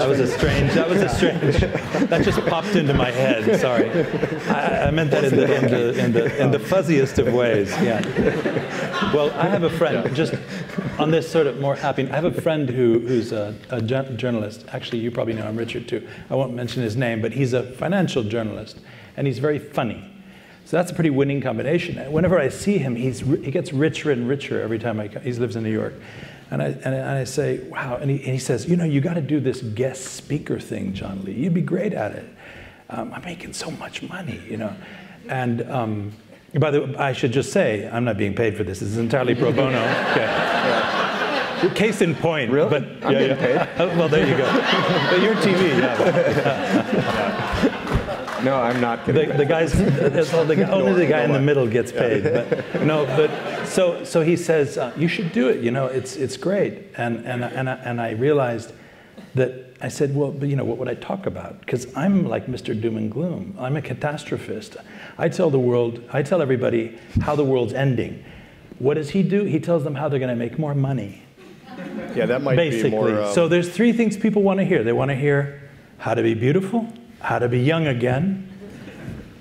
was a strange. That just popped into my head. Sorry. I meant that in the fuzziest of ways. Yeah. Well, I have a friend, just on this sort of more happy, I have a friend who's a journalist. Actually, you probably know him, Richard, too. I won't mention his name, but he's a financial journalist, and he's very funny. So that's a pretty winning combination. Whenever I see him, he gets richer and richer every time I come. He lives in New York. And I say, wow, and he says, you got to do this guest speaker thing, John Lee. You'd be great at it. I'm making so much money, And... by the way, I should just say, I'm not being paid for this. This is entirely pro bono. Okay. Yeah. Case in point. Really? But, I'm getting paid? Well, there you go. But your TV. Yeah. No, I'm not getting paid. Only the guy in the middle gets paid. But, so he says, you should do it. It's great. And I realized that I said, well, but what would I talk about? Because I'm like Mr. Doom and Gloom. I'm a catastrophist. I tell everybody how the world's ending. What does he do? He tells them how they're going to make more money. Yeah, that might be more... So there's three things people want to hear. They want to hear how to be beautiful, how to be young again,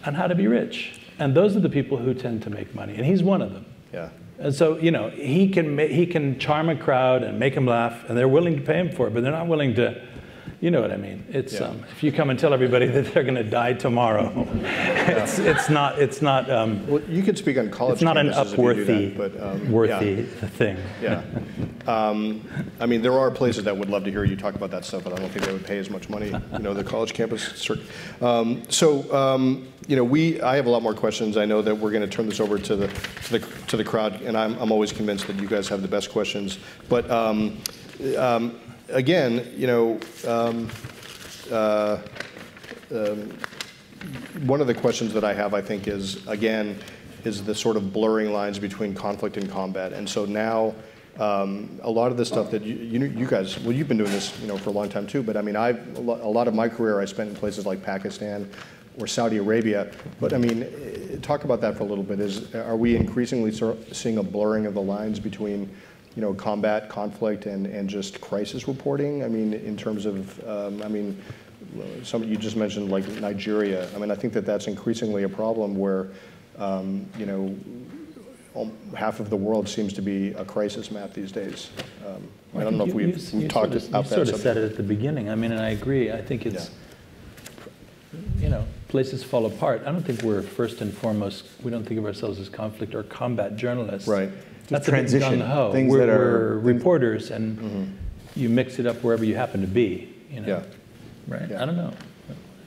and how to be rich. And those are the people who tend to make money. And he's one of them. Yeah. And so, he can charm a crowd and make them laugh, and they're willing to pay him for it, but they're not willing to... You know what I mean? It's if you come and tell everybody that they're going to die tomorrow, it's not. Well, you could speak on college. It's not an Upworthy thing. Yeah. There are places that would love to hear you talk about that stuff, but I don't think they would pay as much money. The college campus. I have a lot more questions. I know that we're going to turn this over to the crowd, and I'm always convinced that you guys have the best questions, but. Again, one of the questions that I have, I think, is the sort of blurring lines between conflict and combat. And so now, a lot of the stuff that you guys, well, you've been doing this, for a long time too. But a lot of my career I spent in places like Pakistan or Saudi Arabia. But talk about that for a little bit. Are we increasingly seeing a blurring of the lines between combat, conflict, and just crisis reporting? In terms of, you just mentioned like Nigeria. I think that that's increasingly a problem where, half of the world seems to be a crisis map these days. I don't know if we've talked about that. You sort of said it at the beginning. And I agree. I think it's, places fall apart. I don't think we're first and foremost, we don't think of ourselves as conflict or combat journalists. Right. That's transition. We're reporters, and you mix it up wherever you happen to be. Right? Yeah. I don't know.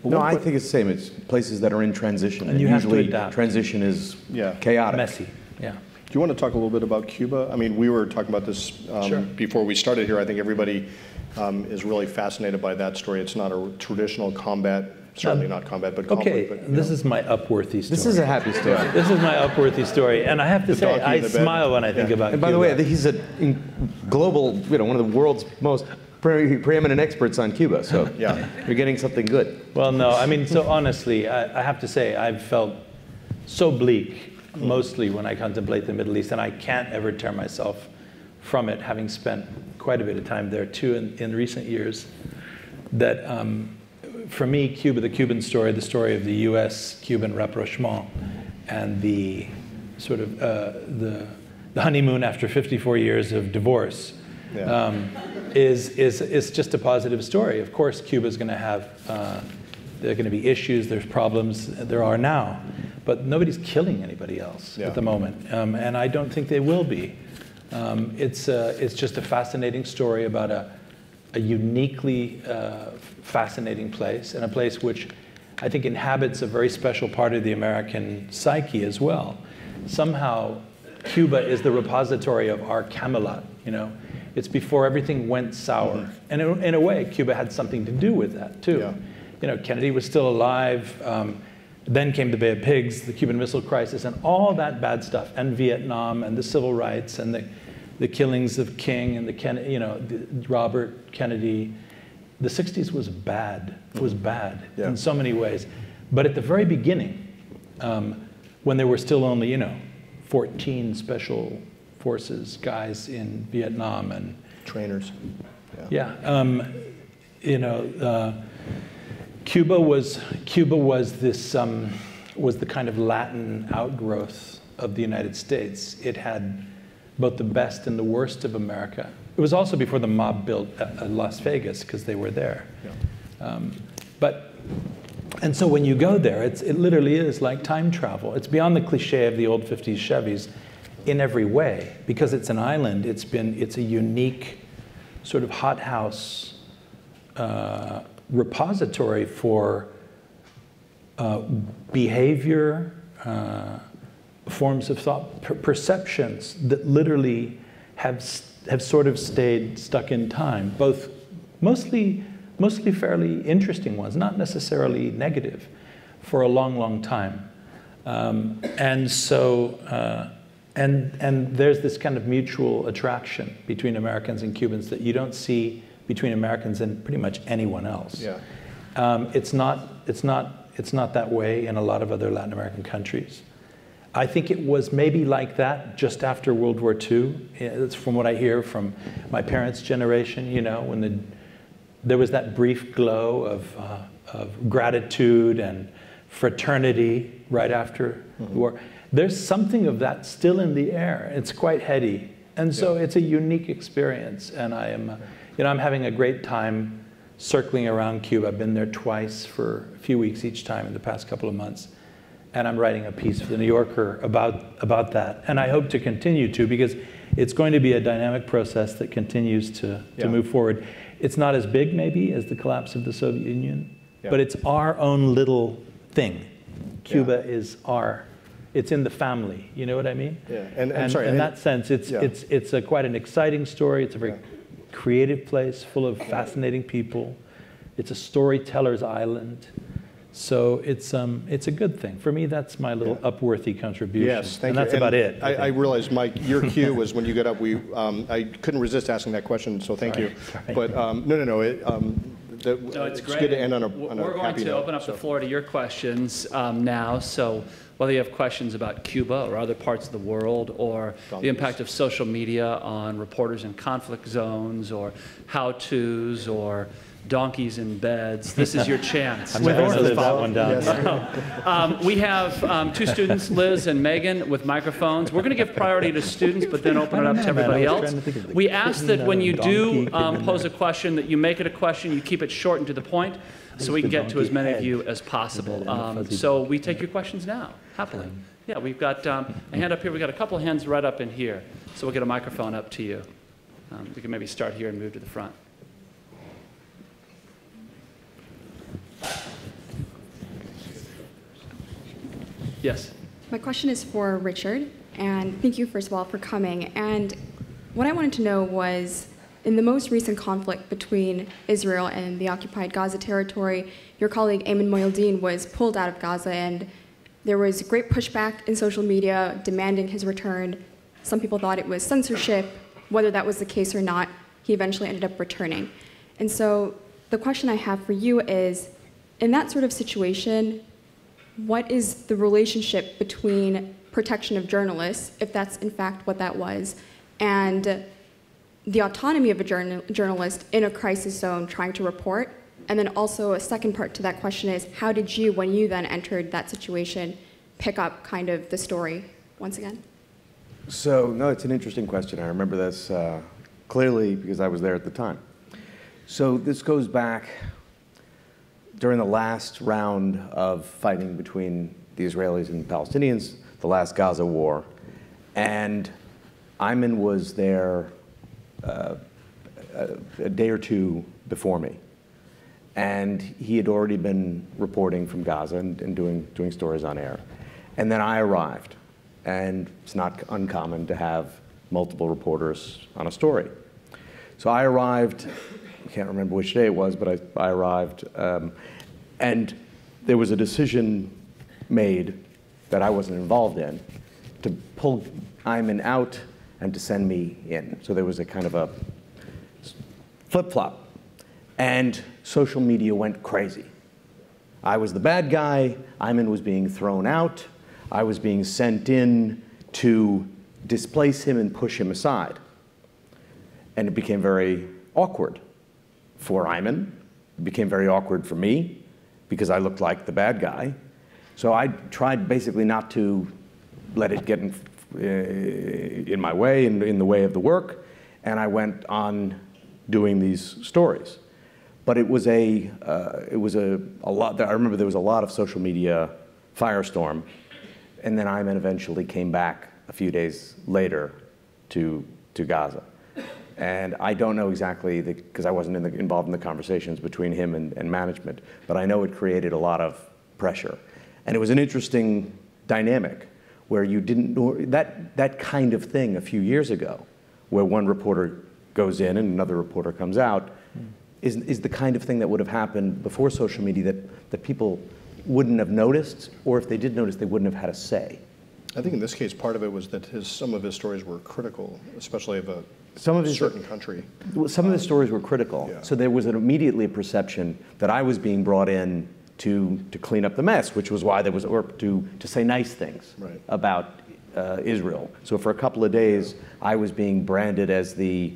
No, I think it's the same. It's places that are in transition, and usually transition is chaotic, messy. Yeah. Do you want to talk a little bit about Cuba? I mean, we were talking about this before we started here. I think everybody is really fascinated by that story. It's not a traditional combat, certainly not combat, but conflict. Okay, this is my Upworthy story. This is a happy story. This is my Upworthy story. And I have to say, I smile when I think about Cuba. And by the way, I think he's a global, you know, one of the world's most preeminent experts on Cuba. So yeah, you're getting something good. Well, no, I mean, so honestly, I have to say, I've felt so bleak mostly when I contemplate the Middle East, and I can't ever tear myself from it, having spent quite a bit of time there too in recent years, that for me, Cuba, the Cuban story, the story of the US-Cuban rapprochement, and the sort of the honeymoon after 54 years of divorce, yeah, is just a positive story. Of course, Cuba's going to have there are going to be issues, there's problems, there are now, but nobody's killing anybody else, yeah, at the moment, and I don't think they will be. It's just a fascinating story about a uniquely fascinating place, and a place which I think inhabits a very special part of the American psyche as well. Somehow, Cuba is the repository of our Camelot, you know? It's before everything went sour. Mm-hmm. And in a way, Cuba had something to do with that, too. Yeah. You know, Kennedy was still alive. Then came the Bay of Pigs, the Cuban Missile Crisis, and all that bad stuff, and Vietnam, and the civil rights, and the killings of King, and Robert Kennedy. The 60s was bad. It was bad, yeah, in so many ways. But at the very beginning, when there were still only, you know, 14 special forces guys in Vietnam and trainers. Yeah, yeah, you know, Cuba was the kind of Latin outgrowth of the United States. It had both the best and the worst of America. It was also before the mob built Las Vegas, because they were there. Yeah. And so when you go there, it literally is like time travel. It's beyond the cliche of the old 50s Chevys in every way. Because it's an island, it's a unique sort of hothouse repository for behavior, forms of thought, perceptions that literally have sort of stayed stuck in time, both mostly fairly interesting ones, not necessarily negative, for a long, long time. And there's this kind of mutual attraction between Americans and Cubans that you don't see between Americans and pretty much anyone else. Yeah. It's not that way in a lot of other Latin American countries. I think it was maybe like that just after World War II. It's from what I hear from my parents' generation, you know, when there was that brief glow of gratitude and fraternity right after, mm-hmm, the war. There's something of that still in the air. It's quite heady. And so, yeah, it's a unique experience, and I am, you know, I'm having a great time circling around Cuba. I've been there twice for a few weeks each time in the past couple of months. And I'm writing a piece for The New Yorker about that. And I hope to continue to, because it's going to be a dynamic process that continues to move forward. It's not as big, maybe, as the collapse of the Soviet Union, yeah, but it's our own little thing. Cuba, yeah, is it's in the family, you know what I mean? Yeah. In that sense, it's quite an exciting story. It's a very, yeah, creative place, full of fascinating people. It's a storyteller's island. So it's a good thing. For me, that's my little, yeah, Upworthy contribution. Yes, thank you. And that's about it. I realized, Mike, your cue was when you got up. I couldn't resist asking that question, so thank you. Sorry. But no. It's good to end on a happy note. We're going to open up the floor to your questions now. So whether you have questions about Cuba or other parts of the world, or the impact of social media on reporters in conflict zones, or how-tos, or donkeys in beds, this is your chance. I'm going to live that one down. Yes. We have two students, Liz and Megan, with microphones. We're going to give priority to students, but then open it up to everybody else. We ask that when you do pose a question, that you make it a question, you keep it short and to the point, so we can get to as many of you as possible. So we take your questions now, happily. Yeah, we've got a hand up here. We've got a couple of hands right up in here, so we'll get a microphone up to you. We can maybe start here and move to the front. Yes. My question is for Richard. And thank you, first of all, for coming. And what I wanted to know was, in the most recent conflict between Israel and the occupied Gaza territory, your colleague Ayman Moyaldeen was pulled out of Gaza, and there was great pushback in social media demanding his return. Some people thought it was censorship. Whether that was the case or not, he eventually ended up returning. And so the question I have for you is, in that sort of situation, what is the relationship between protection of journalists, if that's in fact what that was, and the autonomy of a journalist in a crisis zone trying to report? And then also a second part to that question is, how did you, when you then entered that situation, pick up kind of the story once again? So, no, it's an interesting question. I remember this clearly because I was there at the time. So this goes back during the last round of fighting between the Israelis and the Palestinians, the last Gaza war. And Ayman was there a day or two before me. And he had already been reporting from Gaza and doing stories on air. And then I arrived. And it's not uncommon to have multiple reporters on a story. So I arrived, I can't remember which day it was, but I arrived, and there was a decision made that I wasn't involved in to pull Ayman out and to send me in. So there was a kind of a flip-flop. And social media went crazy. I was the bad guy, Ayman was being thrown out, I was being sent in to displace him and push him aside. And it became very awkward for Ayman. It became very awkward for me, because I looked like the bad guy. So I tried basically not to let it get in my way, in the way of the work, and I went on doing these stories. But it was a lot. I remember there was a lot of social media firestorm. And then Ayman eventually came back a few days later to Gaza. And I don't know exactly, because I wasn't involved in the conversations between him and management, but I know it created a lot of pressure. And it was an interesting dynamic where you didn't, that kind of thing a few years ago, where one reporter goes in and another reporter comes out, is the kind of thing that would have happened before social media that people wouldn't have noticed, or if they did notice, they wouldn't have had a say. I think in this case, part of it was that some of his stories were critical, especially of a certain country. Well, some of his stories were critical. Yeah. So there was immediately a perception that I was being brought in to clean up the mess, which was why there was, or to say nice things about Israel. So for a couple of days, I was being branded as the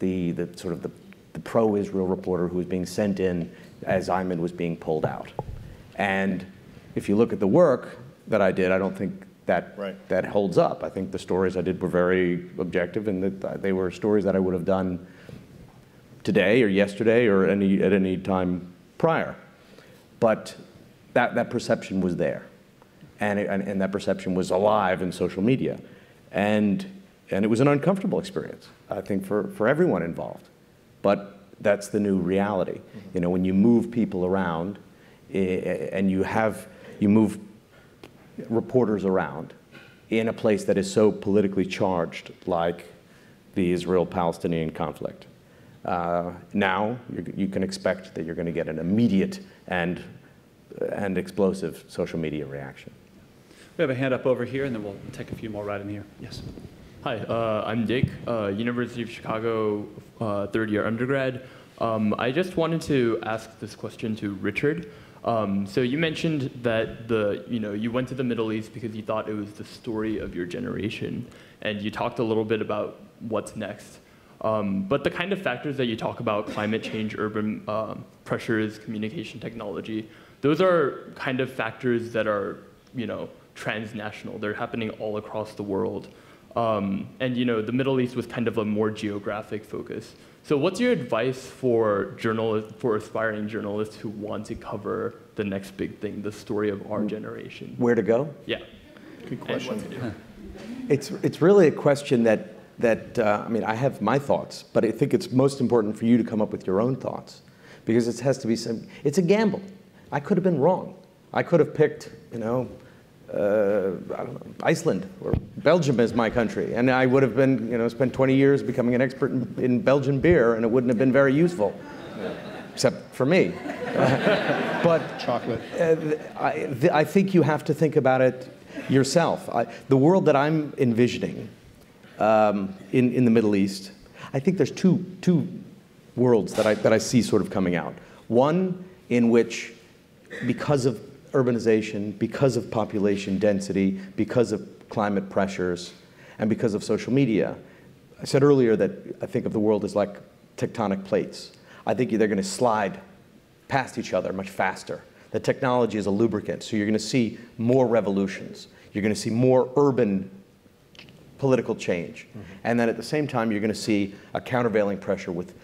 sort of the pro-Israel reporter who was being sent in as Ayman was being pulled out. And if you look at the work that I did, I don't think that that holds up. I think the stories I did were very objective, and that they were stories that I would have done today or yesterday or at any time prior. But that perception was there, and that perception was alive in social media, and it was an uncomfortable experience, I think, for everyone involved. But that's the new reality. Mm-hmm. You know, when you move people around, and you move reporters around in a place that is so politically charged, like the Israel-Palestinian conflict. Now you can expect that you're going to get an immediate and explosive social media reaction. We have a hand up over here, and then we'll take a few more right in here. Yes. Hi, I'm Dick, University of Chicago, third-year undergrad. I just wanted to ask this question to Richard. So you mentioned that you went to the Middle East because you thought it was the story of your generation, and you talked a little bit about what's next. But the kind of factors that you talk about, climate change, urban pressures, communication technology, those are kind of factors that are, transnational. They're happening all across the world. And the Middle East was kind of a more geographic focus. So what's your advice for aspiring journalists who want to cover the next big thing, the story of our generation? Where to go? Yeah. Good question. And what to do. It's really a question that I mean, I have my thoughts, but I think it's most important for you to come up with your own thoughts, because it has to be it's a gamble. I could have been wrong. I could have picked, Iceland or Belgium is my country, and I would have been, you know, spent 20 years becoming an expert in Belgian beer, and it wouldn't have been very useful, except for me. But chocolate. I think you have to think about it yourself. The world that I'm envisioning in the Middle East, I think there's two worlds that I see sort of coming out. One in which, because of urbanization, because of population density, because of climate pressures, and because of social media. I said earlier that I think of the world as like tectonic plates. I think they're going to slide past each other much faster. The technology is a lubricant, so you're going to see more revolutions. You're going to see more urban political change. Mm-hmm. And then at the same time, you're going to see a countervailing pressure with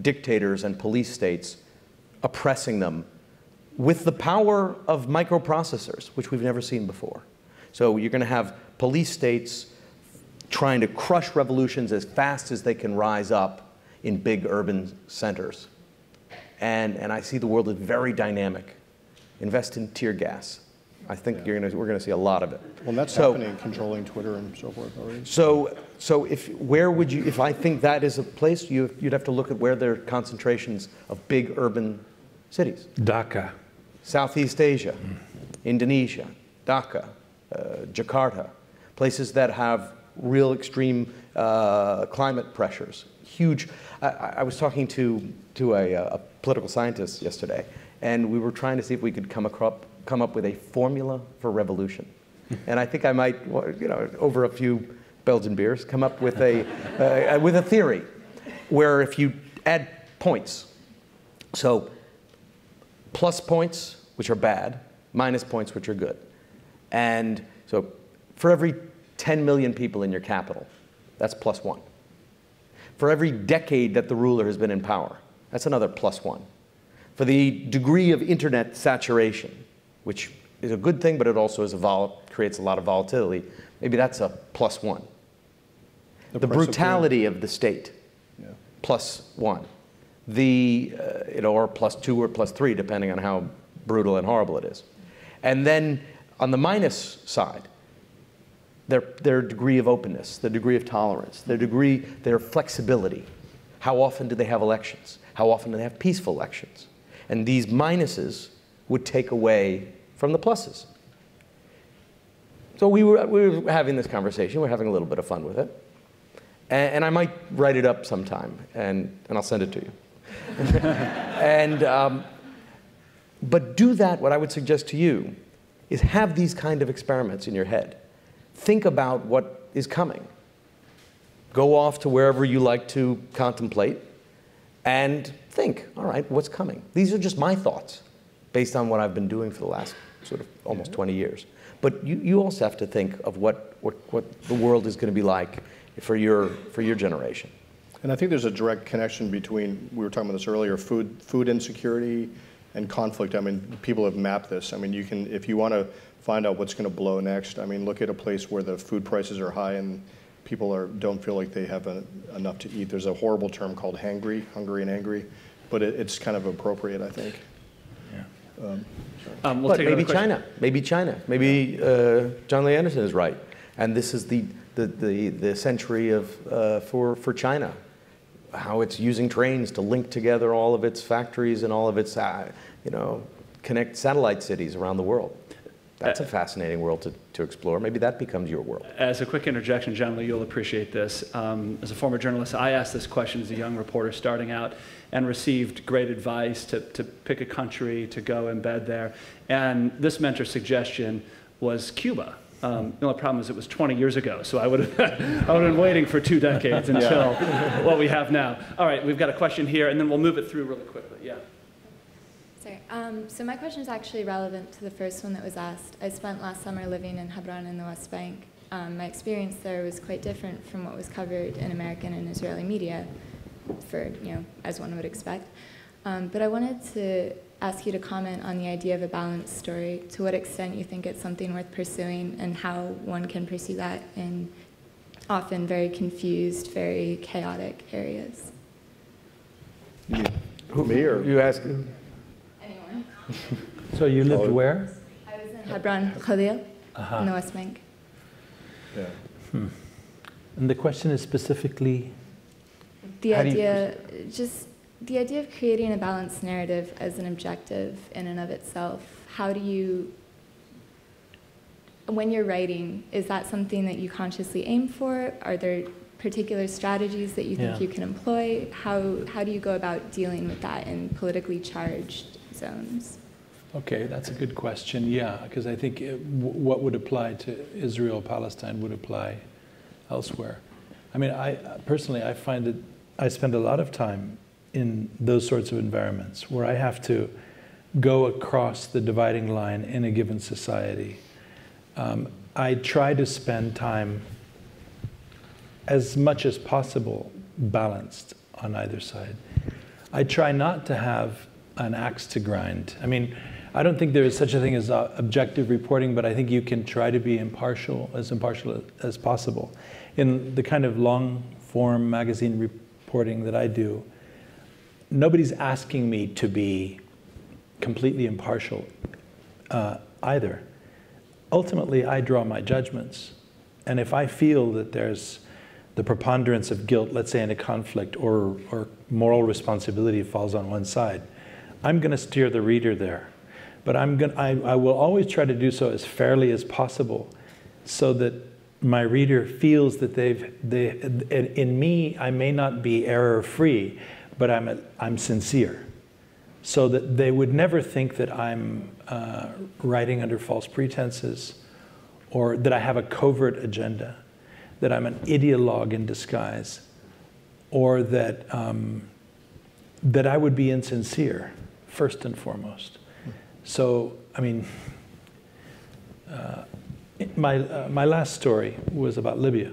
dictators and police states oppressing them with the power of microprocessors, which we've never seen before. So you're going to have police states trying to crush revolutions as fast as they can rise up in big urban centers. And I see the world as very dynamic. Invest in tear gas. I think we're going to see a lot of it. Well, that's happening, controlling Twitter and so forth already. So if I think that is a place, you'd have to look at where there are concentrations of big urban cities. Dhaka. Southeast Asia, Indonesia, Dhaka, Jakarta, places that have real extreme climate pressures. Huge. I was talking to a political scientist yesterday, and we were trying to see if we could come up with a formula for revolution. And I think I might, over a few Belgian beers, come up with a theory where if you add points, so plus points, which are bad, minus points, which are good. And so for every 10 million people in your capital, that's plus one. For every decade that the ruler has been in power, that's another plus one. For the degree of internet saturation, which is a good thing, but it also is creates a lot of volatility, maybe that's a plus one. The brutality of the state, plus one. Or plus two or plus three, depending on how brutal and horrible it is. And then on the minus side, their degree of openness, their degree of tolerance, their flexibility. How often do they have elections? How often do they have peaceful elections? And these minuses would take away from the pluses. So we were having this conversation. We're having a little bit of fun with it. And I might write it up sometime, and I'll send it to you. But do that. What I would suggest to you is have these kind of experiments in your head. Think about what is coming. Go off to wherever you like to contemplate and think, all right, what's coming? These are just my thoughts based on what I've been doing for the last sort of almost 20 years. But you also have to think of what the world is going to be like for your generation. And I think there's a direct connection between, we were talking about this earlier, food insecurity and conflict. I mean, people have mapped this. I mean, you can, if you want to find out what's going to blow next, I mean, look at a place where the food prices are high and people don't feel like they have enough to eat. There's a horrible term called hangry, hungry and angry, but it's kind of appropriate, I think. Yeah. Maybe China. Maybe John Lee Anderson is right. And this is the century of for China, how it's using trains to link together all of its factories and all of its connect satellite cities around the world. That's a fascinating world to explore. Maybe that becomes your world. As a quick interjection, John Lee, you'll appreciate this. As a former journalist, I asked this question as a young reporter starting out and received great advice to pick a country, to go embed there. And this mentor's suggestion was Cuba. The only problem is it was 20 years ago, so I would have been waiting for 2 decades until what we have now. All right, we've got a question here, and then we'll move it through really quickly. Yeah. Sorry. So my question is actually relevant to the first one that was asked. I spent last summer living in Hebron in the West Bank. My experience there was quite different from what was covered in American and Israeli media, as one would expect. But I wanted to ask you to comment on the idea of a balanced story, to what extent you think it's something worth pursuing and how one can pursue that in often very confused, very chaotic areas. Yeah. Who, me or you ask? Anyone. So you lived where? I was in Hebron, Khalil. in the West Bank. Yeah. Hmm. And the question is specifically? The idea, just the idea of creating a balanced narrative as an objective in and of itself. How do you, when you're writing, is that something that you consciously aim for? Are there particular strategies that you think you can employ? How do you go about dealing with that in politically charged zones? Okay, that's a good question, yeah, because I think what would apply to Israel, Palestine would apply elsewhere. I mean, I personally find that I spend a lot of time in those sorts of environments where I have to go across the dividing line in a given society. I try to spend time as much as possible balanced on either side. I try not to have an axe to grind. I mean, I don't think there is such a thing as objective reporting, but I think you can try to be impartial as possible. In the kind of long form magazine reporting that I do, nobody's asking me to be completely impartial either. Ultimately, I draw my judgments. And if I feel that there's the preponderance of guilt, let's say in a conflict, or moral responsibility falls on one side, I'm going to steer the reader there. But I will always try to do so as fairly as possible so that my reader feels that in me, I may not be error-free, but I'm sincere. So that they would never think that I'm writing under false pretenses, or that I have a covert agenda, that I'm an ideologue in disguise, or that, that I would be insincere, first and foremost. So, I mean, my last story was about Libya.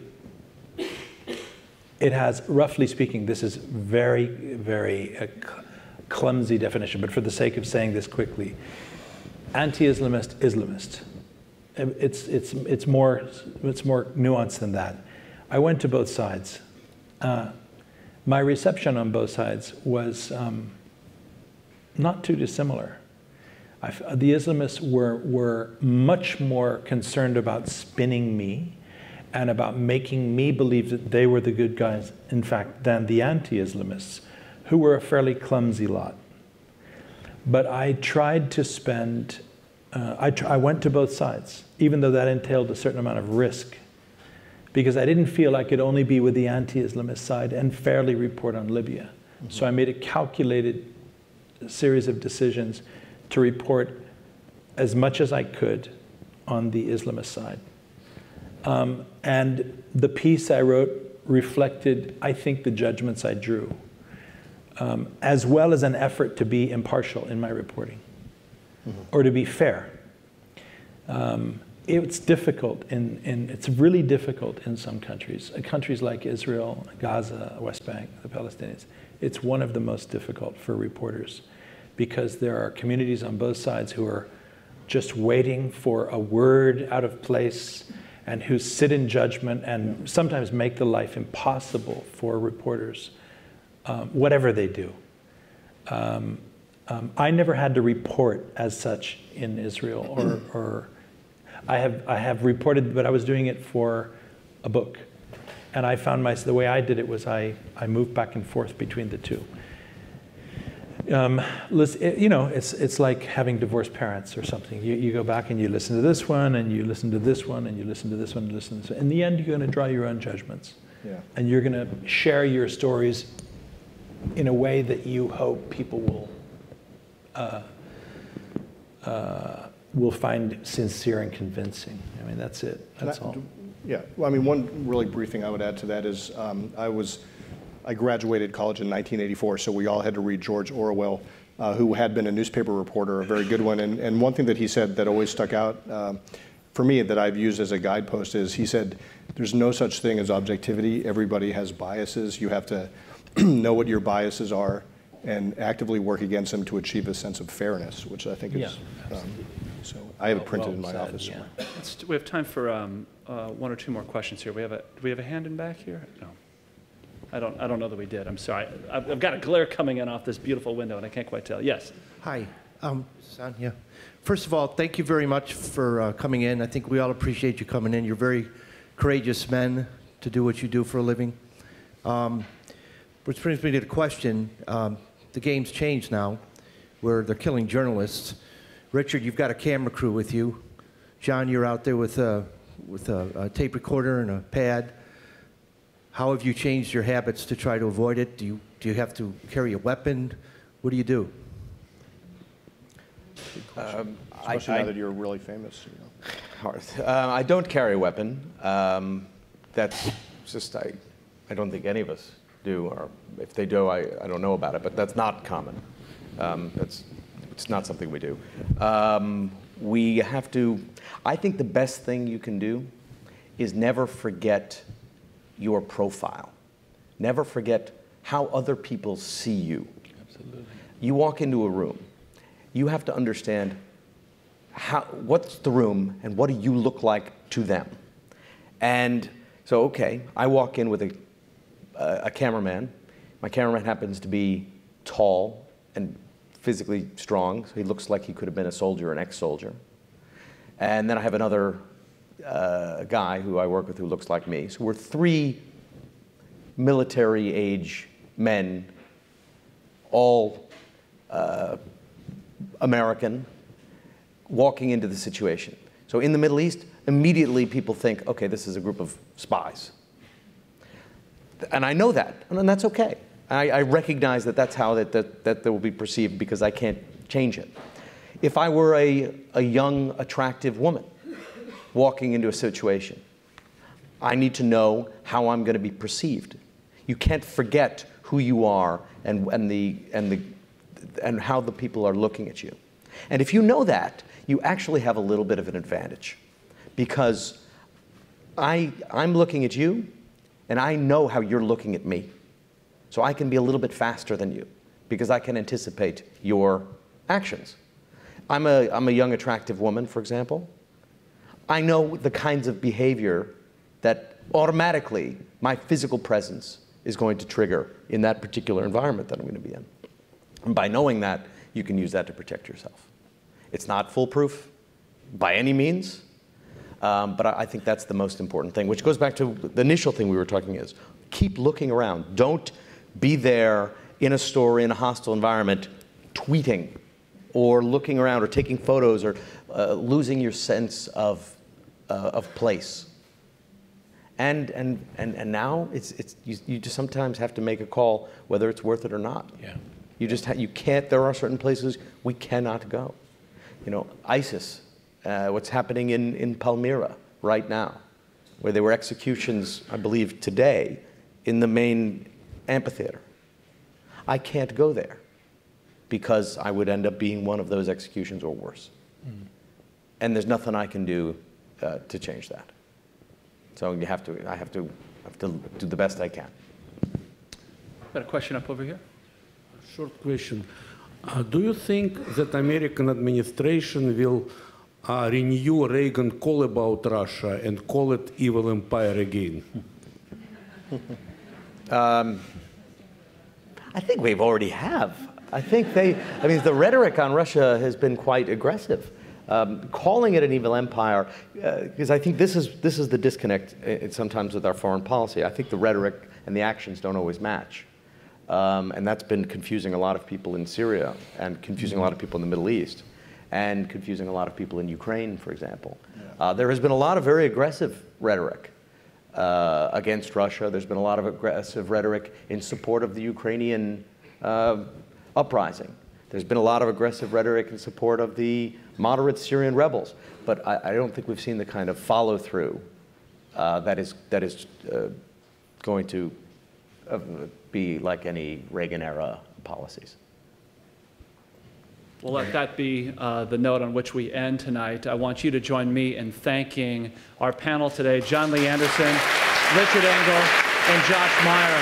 It has, roughly speaking, this is very, very clumsy definition, but for the sake of saying this quickly, anti-Islamist, Islamist. It's more nuanced than that. I went to both sides. My reception on both sides was not too dissimilar. The Islamists were much more concerned about spinning me and about making me believe that they were the good guys, in fact, than the anti-Islamists, who were a fairly clumsy lot. But I tried to spend, I went to both sides, even though that entailed a certain amount of risk, because I didn't feel I could only be with the anti-Islamist side and fairly report on Libya. Mm-hmm. So I made a calculated series of decisions to report as much as I could on the Islamist side. And the piece I wrote reflected, I think, the judgments I drew, as well as an effort to be impartial in my reporting. Mm-hmm. Or to be fair. It's difficult, it's really difficult in some countries. Countries like Israel, Gaza, West Bank, the Palestinians. It's one of the most difficult for reporters because there are communities on both sides who are just waiting for a word out of place and who sit in judgment and sometimes make the life impossible for reporters, whatever they do. I never had to report as such in Israel, or I have reported, but I was doing it for a book. And I found the way I did it was I moved back and forth between the two. You know, it's like having divorced parents or something. You go back and you listen to this one, and you listen to this one, and you listen to this one, and listen to this one. In the end, you're going to draw your own judgments. Yeah. And you're going to share your stories in a way that you hope people will find sincere and convincing. I mean, that's it. That's all. Yeah. Well, I mean, one really brief thing I would add to that is I graduated college in 1984, so we all had to read George Orwell, who had been a newspaper reporter, a very good one. And one thing that he said that always stuck out for me that I've used as a guidepost is he said, "There's no such thing as objectivity. Everybody has biases. You have to know what your biases are and actively work against them to achieve a sense of fairness," which I think is, so I have it printed in my office somewhere. We have time for one or two more questions here. Do we have a hand in back here? No. I don't know that we did, I'm sorry. I've got a glare coming in off this beautiful window and I can't quite tell. Yes. Hi, Sonia, first of all, thank you very much for coming in. I think we all appreciate you coming in. You're very courageous men to do what you do for a living. Which brings me to the question. The game's changed now, where they're killing journalists. Richard, you've got a camera crew with you. John, you're out there with a tape recorder and a pad. How have you changed your habits to try to avoid it? Do you have to carry a weapon? What do you do? Especially now that you're really famous. You know. I don't carry a weapon. That's just, I don't think any of us do, or if they do, I don't know about it, but that's not common. It's not something we do. We have to, I think the best thing you can do is never forget your profile. Never forget how other people see you. Absolutely. You walk into a room, you have to understand what's the room and what do you look like to them. And so, okay, I walk in with a cameraman. My cameraman happens to be tall and physically strong, so he looks like he could have been a soldier, an ex-soldier. And then I have another guy who I work with who looks like me. So we're three military-age men, all American, walking into the situation. So in the Middle East, immediately people think, okay, this is a group of spies. And I know that, and that's okay. I recognize that that's how that will be perceived because I can't change it. If I were a young, attractive woman walking into a situation, I need to know how I'm going to be perceived. You can't forget who you are and how the people are looking at you. And if you know that, you actually have a little bit of an advantage because I'm looking at you, and I know how you're looking at me. So I can be a little bit faster than you because I can anticipate your actions. I'm a young, attractive woman, for example. I know the kinds of behavior that automatically my physical presence is going to trigger in that particular environment that I'm going to be in. And by knowing that, you can use that to protect yourself. It's not foolproof by any means. But I think that's the most important thing, which goes back to the initial thing we were talking is keep looking around. Don't be there in a store in a hostile environment tweeting or looking around or taking photos or losing your sense of place. And now you just sometimes have to make a call whether it's worth it or not. Yeah. You can't. There are certain places we cannot go. You know, ISIS. What's happening in Palmyra right now, where there were executions, I believe, today in the main amphitheater. I can't go there because I would end up being one of those executions or worse. Mm. And there's nothing I can do to change that. So you have to, I have to do the best I can. Got a question up over here? A short question. Do you think that American administration will renew Reagan call about Russia and call it evil empire again? I think we've already have. I think the rhetoric on Russia has been quite aggressive. Calling it an evil empire, because I think this is the disconnect sometimes with our foreign policy. I think the rhetoric and the actions don't always match. And that's been confusing a lot of people in Syria and confusing a lot of people in the Middle East. And confusing a lot of people in Ukraine, for example. Yeah. There has been a lot of very aggressive rhetoric against Russia. There's been a lot of aggressive rhetoric in support of the Ukrainian uprising. There's been a lot of aggressive rhetoric in support of the moderate Syrian rebels. But I don't think we've seen the kind of follow-through that is going to be like any Reagan-era policies. Well, let that be the note on which we end tonight. I want you to join me in thanking our panel today, John Lee Anderson, Richard Engel, and Josh Meyer.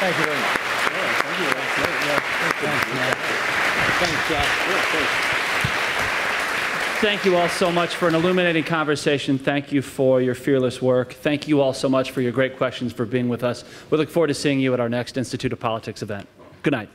Thank you very much. Yeah, thank you. Thanks, Josh. Yeah, thanks. Thank you all so much for an illuminating conversation. Thank you for your fearless work. Thank you all so much for your great questions, for being with us. We look forward to seeing you at our next Institute of Politics event. Good night.